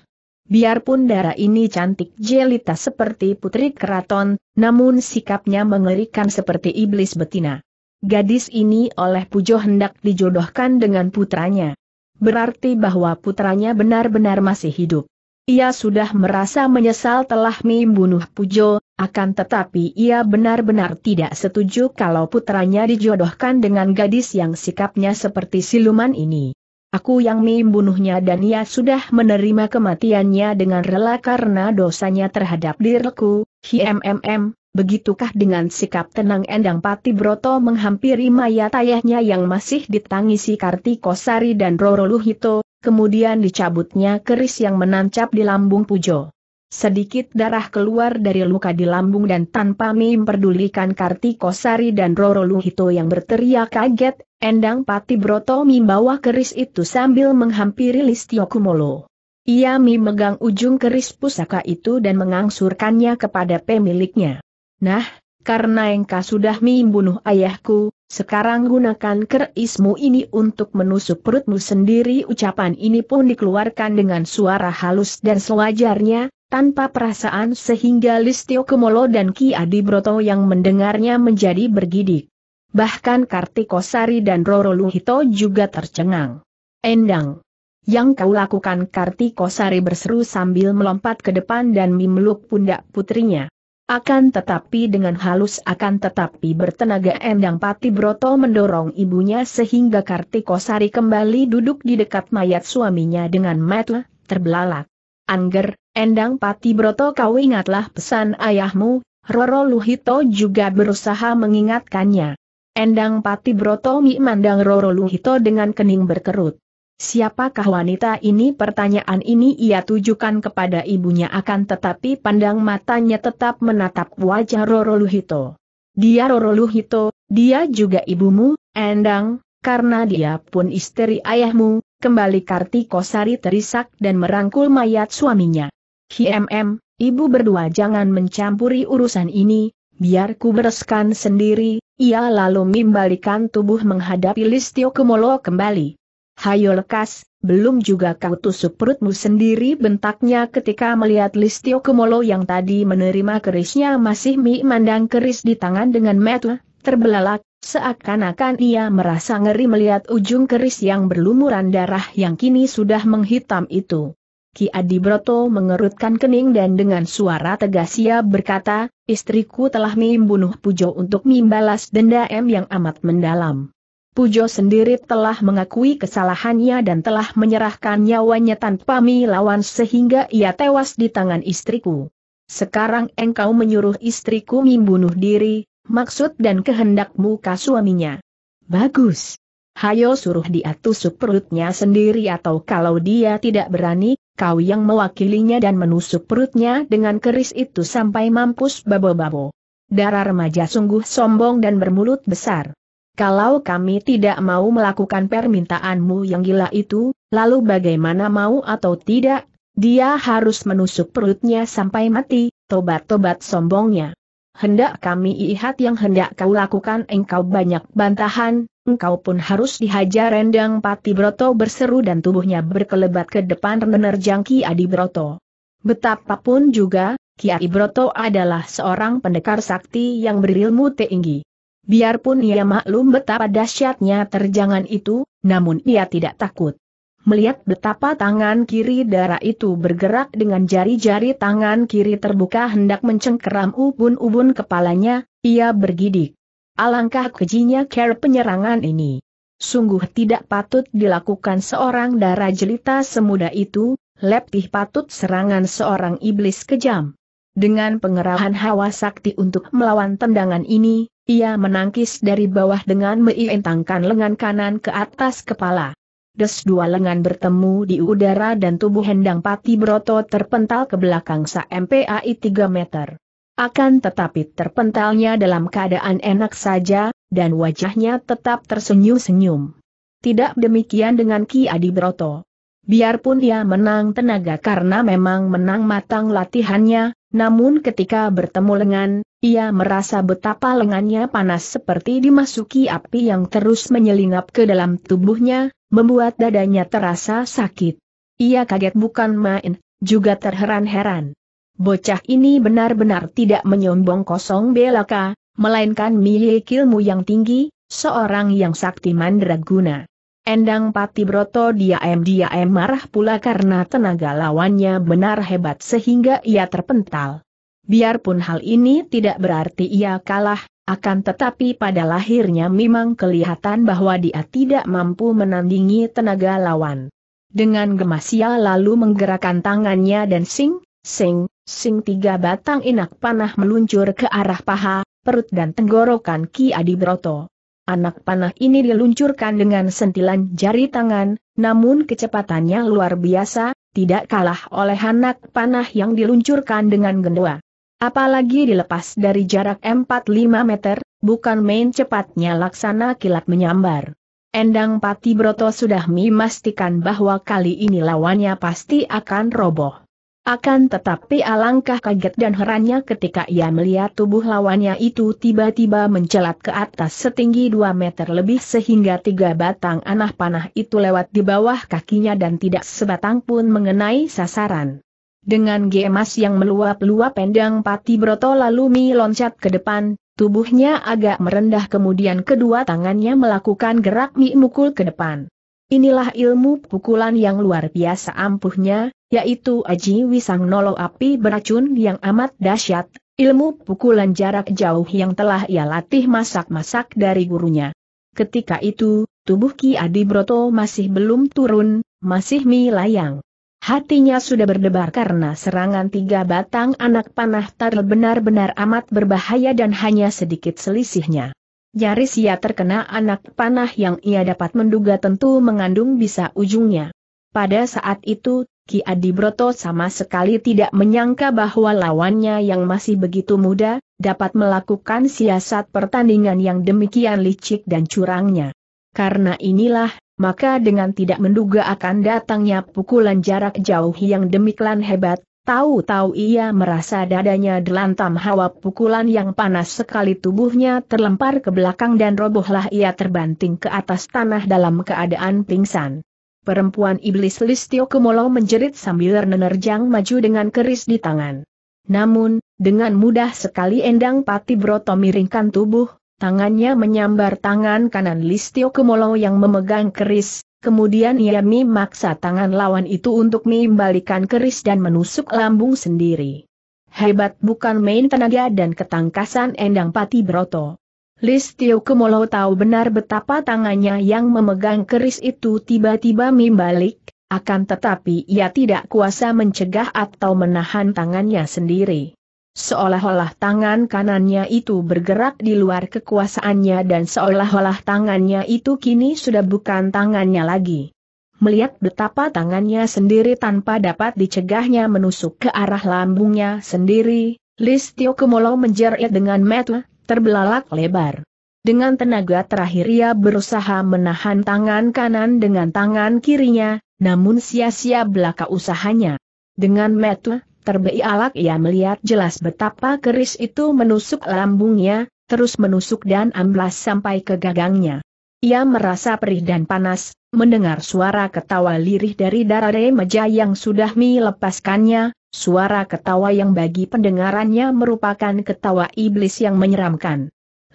Biarpun darah ini cantik jelita seperti putri keraton, namun sikapnya mengerikan seperti iblis betina. Gadis ini oleh Pujo hendak dijodohkan dengan putranya. Berarti bahwa putranya benar-benar masih hidup. Ia sudah merasa menyesal telah membunuh Pujo, akan tetapi ia benar-benar tidak setuju kalau putranya dijodohkan dengan gadis yang sikapnya seperti siluman ini. Aku yang membunuhnya dan ia sudah menerima kematiannya dengan rela karena dosanya terhadap diriku. Hmmm, begitukah dengan sikap tenang Endang Patibroto menghampiri mayat ayahnya yang masih ditangisi Kartikosari dan Roro Luhito, kemudian dicabutnya keris yang menancap di lambung Pujo. Sedikit darah keluar dari luka di lambung dan tanpa memperdulikan Kartikosari dan Roro Luhito yang berteriak kaget, Endang Patibroto membawa keris itu sambil menghampiri Listyo Kumolo. Ia memegang ujung keris pusaka itu dan mengangsurkannya kepada pemiliknya. Nah, karena engkau sudah membunuh ayahku, sekarang gunakan kerismu ini untuk menusuk perutmu sendiri. Ucapan ini pun dikeluarkan dengan suara halus dan sewajarnya, tanpa perasaan sehingga Listyo Kumolo dan Ki Adibroto yang mendengarnya menjadi bergidik. Bahkan Kartikosari dan Roro Luhito juga tercengang. Endang, yang kau lakukan? Kartikosari berseru sambil melompat ke depan dan memeluk pundak putrinya. Akan tetapi dengan halus akan tetapi bertenaga Endang Patibroto mendorong ibunya sehingga Kartikosari kembali duduk di dekat mayat suaminya dengan mata terbelalak. Angger, Endang Patibroto, kau ingatlah pesan ayahmu. Roro Luhito juga berusaha mengingatkannya. Endang Patibroto memandang Roro Luhito dengan kening berkerut. Siapakah wanita ini? Pertanyaan ini ia tujukan kepada ibunya akan tetapi pandang matanya tetap menatap wajah Roro Luhito. Dia Roro Luhito, dia juga ibumu, Endang, karena dia pun istri ayahmu. Kembali Kartikosari terisak dan merangkul mayat suaminya. Hmmm, ibu berdua jangan mencampuri urusan ini, biar ku bereskan sendiri. Ia lalu membalikan tubuh menghadapi Listyo Kumolo kembali. Hayo lekas, belum juga kau tusuk perutmu sendiri, bentaknya ketika melihat Listyo Kumolo yang tadi menerima kerisnya masih memandang keris di tangan dengan mata terbelalak. Seakan-akan ia merasa ngeri melihat ujung keris yang berlumuran darah yang kini sudah menghitam itu. Ki Adibroto mengerutkan kening dan dengan suara tegas ia berkata, istriku telah membunuh Pujo untuk membalas dendam yang amat mendalam. Pujo sendiri telah mengakui kesalahannya dan telah menyerahkan nyawanya tanpa melawan sehingga ia tewas di tangan istriku. Sekarang engkau menyuruh istriku membunuh diri. Maksud dan kehendak muka suaminya. Bagus. Hayo suruh dia tusuk perutnya sendiri atau kalau dia tidak berani, kau yang mewakilinya dan menusuk perutnya dengan keris itu sampai mampus babo-babo. Darah remaja sungguh sombong dan bermulut besar. Kalau kami tidak mau melakukan permintaanmu yang gila itu, lalu bagaimana mau atau tidak, dia harus menusuk perutnya sampai mati, tobat-tobat sombongnya. Hendak kami lihat yang hendak kau lakukan. Engkau banyak bantahan, engkau pun harus dihajar, Endang Patibroto berseru dan tubuhnya berkelebat ke depan menerjang Ki Adibroto. Betapapun juga, Ki Adibroto adalah seorang pendekar sakti yang berilmu tinggi. Biarpun ia maklum betapa dahsyatnya terjangan itu, namun ia tidak takut. Melihat betapa tangan kiri darah itu bergerak dengan jari-jari tangan kiri terbuka hendak mencengkeram ubun-ubun kepalanya, ia bergidik. Alangkah kejinya cara penyerangan ini. Sungguh tidak patut dilakukan seorang darah jelita semudah itu, lebih patut serangan seorang iblis kejam. Dengan pengerahan hawa sakti untuk melawan tendangan ini, ia menangkis dari bawah dengan mengentangkan lengan kanan ke atas kepala. des dua lengan bertemu di udara dan tubuh Endang Patibroto terpental ke belakang sampai tiga meter. Akan tetapi terpentalnya dalam keadaan enak saja, dan wajahnya tetap tersenyum-senyum. Tidak demikian dengan Ki Adibroto. Biarpun ia menang tenaga karena memang menang matang latihannya, namun ketika bertemu lengan, ia merasa betapa lengannya panas seperti dimasuki api yang terus menyelinap ke dalam tubuhnya, membuat dadanya terasa sakit. Ia kaget bukan main, juga terheran-heran. Bocah ini benar-benar tidak menyombong kosong belaka, melainkan milik ilmu yang tinggi, seorang yang sakti mandraguna. Endang Patibroto diam-diam marah pula karena tenaga lawannya benar hebat sehingga ia terpental. Biarpun hal ini tidak berarti ia kalah, akan tetapi pada lahirnya memang kelihatan bahwa dia tidak mampu menandingi tenaga lawan. Dengan gemas ia lalu menggerakkan tangannya dan sing, sing, sing tiga batang inak panah meluncur ke arah paha, perut dan tenggorokan Ki Adibroto. Anak panah ini diluncurkan dengan sentilan jari tangan, namun kecepatannya luar biasa, tidak kalah oleh anak panah yang diluncurkan dengan gendua. Apalagi dilepas dari jarak empat lima meter, bukan main cepatnya laksana kilat menyambar. Endang Patibroto sudah memastikan bahwa kali ini lawannya pasti akan roboh. Akan tetapi alangkah kaget dan herannya ketika ia melihat tubuh lawannya itu tiba-tiba mencelat ke atas setinggi dua meter lebih sehingga tiga batang anak panah itu lewat di bawah kakinya dan tidak sebatang pun mengenai sasaran. Dengan gemas yang meluap-luap Endang Patibroto lalu meloncat ke depan, tubuhnya agak merendah kemudian kedua tangannya melakukan gerak memukul ke depan. Inilah ilmu pukulan yang luar biasa ampuhnya, yaitu Aji Wisang Nolo api beracun yang amat dahsyat, ilmu pukulan jarak jauh yang telah ia latih masak-masak dari gurunya. Ketika itu, tubuh Ki Adibroto masih belum turun, masih melayang. Hatinya sudah berdebar karena serangan tiga batang anak panah tar benar-benar amat berbahaya dan hanya sedikit selisihnya. Nyaris ia terkena anak panah yang ia dapat menduga tentu mengandung bisa ujungnya. Pada saat itu, Ki Adibroto sama sekali tidak menyangka bahwa lawannya yang masih begitu muda, dapat melakukan siasat pertandingan yang demikian licik dan curangnya. Karena inilah, maka dengan tidak menduga akan datangnya pukulan jarak jauh yang demikian hebat, tahu-tahu ia merasa dadanya dilantam hawa pukulan yang panas sekali, tubuhnya terlempar ke belakang dan robohlah ia terbanting ke atas tanah dalam keadaan pingsan. Perempuan iblis Listyo Kumolo menjerit sambil menerjang maju dengan keris di tangan. Namun, dengan mudah sekali Endang Patibroto miringkan tubuh, tangannya menyambar tangan kanan Listyo Kumolo yang memegang keris. Kemudian ia memaksa tangan lawan itu untuk membalikan keris dan menusuk lambung sendiri. Hebat bukan main tenaga dan ketangkasan Endang Patibroto. Listyo Kumolo tahu benar betapa tangannya yang memegang keris itu tiba-tiba membalik, akan tetapi ia tidak kuasa mencegah atau menahan tangannya sendiri. Seolah-olah tangan kanannya itu bergerak di luar kekuasaannya dan seolah-olah tangannya itu kini sudah bukan tangannya lagi. Melihat betapa tangannya sendiri tanpa dapat dicegahnya menusuk ke arah lambungnya sendiri, Listyo Kumolo menjerit dengan mata terbelalak lebar. Dengan tenaga terakhir ia berusaha menahan tangan kanan dengan tangan kirinya, namun sia-sia belaka usahanya. Dengan mata terbelalak ia melihat jelas betapa keris itu menusuk lambungnya, terus menusuk dan amblas sampai ke gagangnya. Ia merasa perih dan panas, mendengar suara ketawa lirih dari darah remaja yang sudah melepaskannya, suara ketawa yang bagi pendengarannya merupakan ketawa iblis yang menyeramkan.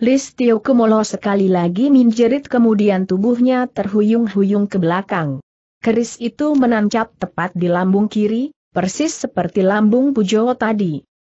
Listyo Kumolo sekali lagi menjerit kemudian tubuhnya terhuyung-huyung ke belakang. Keris itu menancap tepat di lambung kiri, persis seperti lambung Pujo tadi.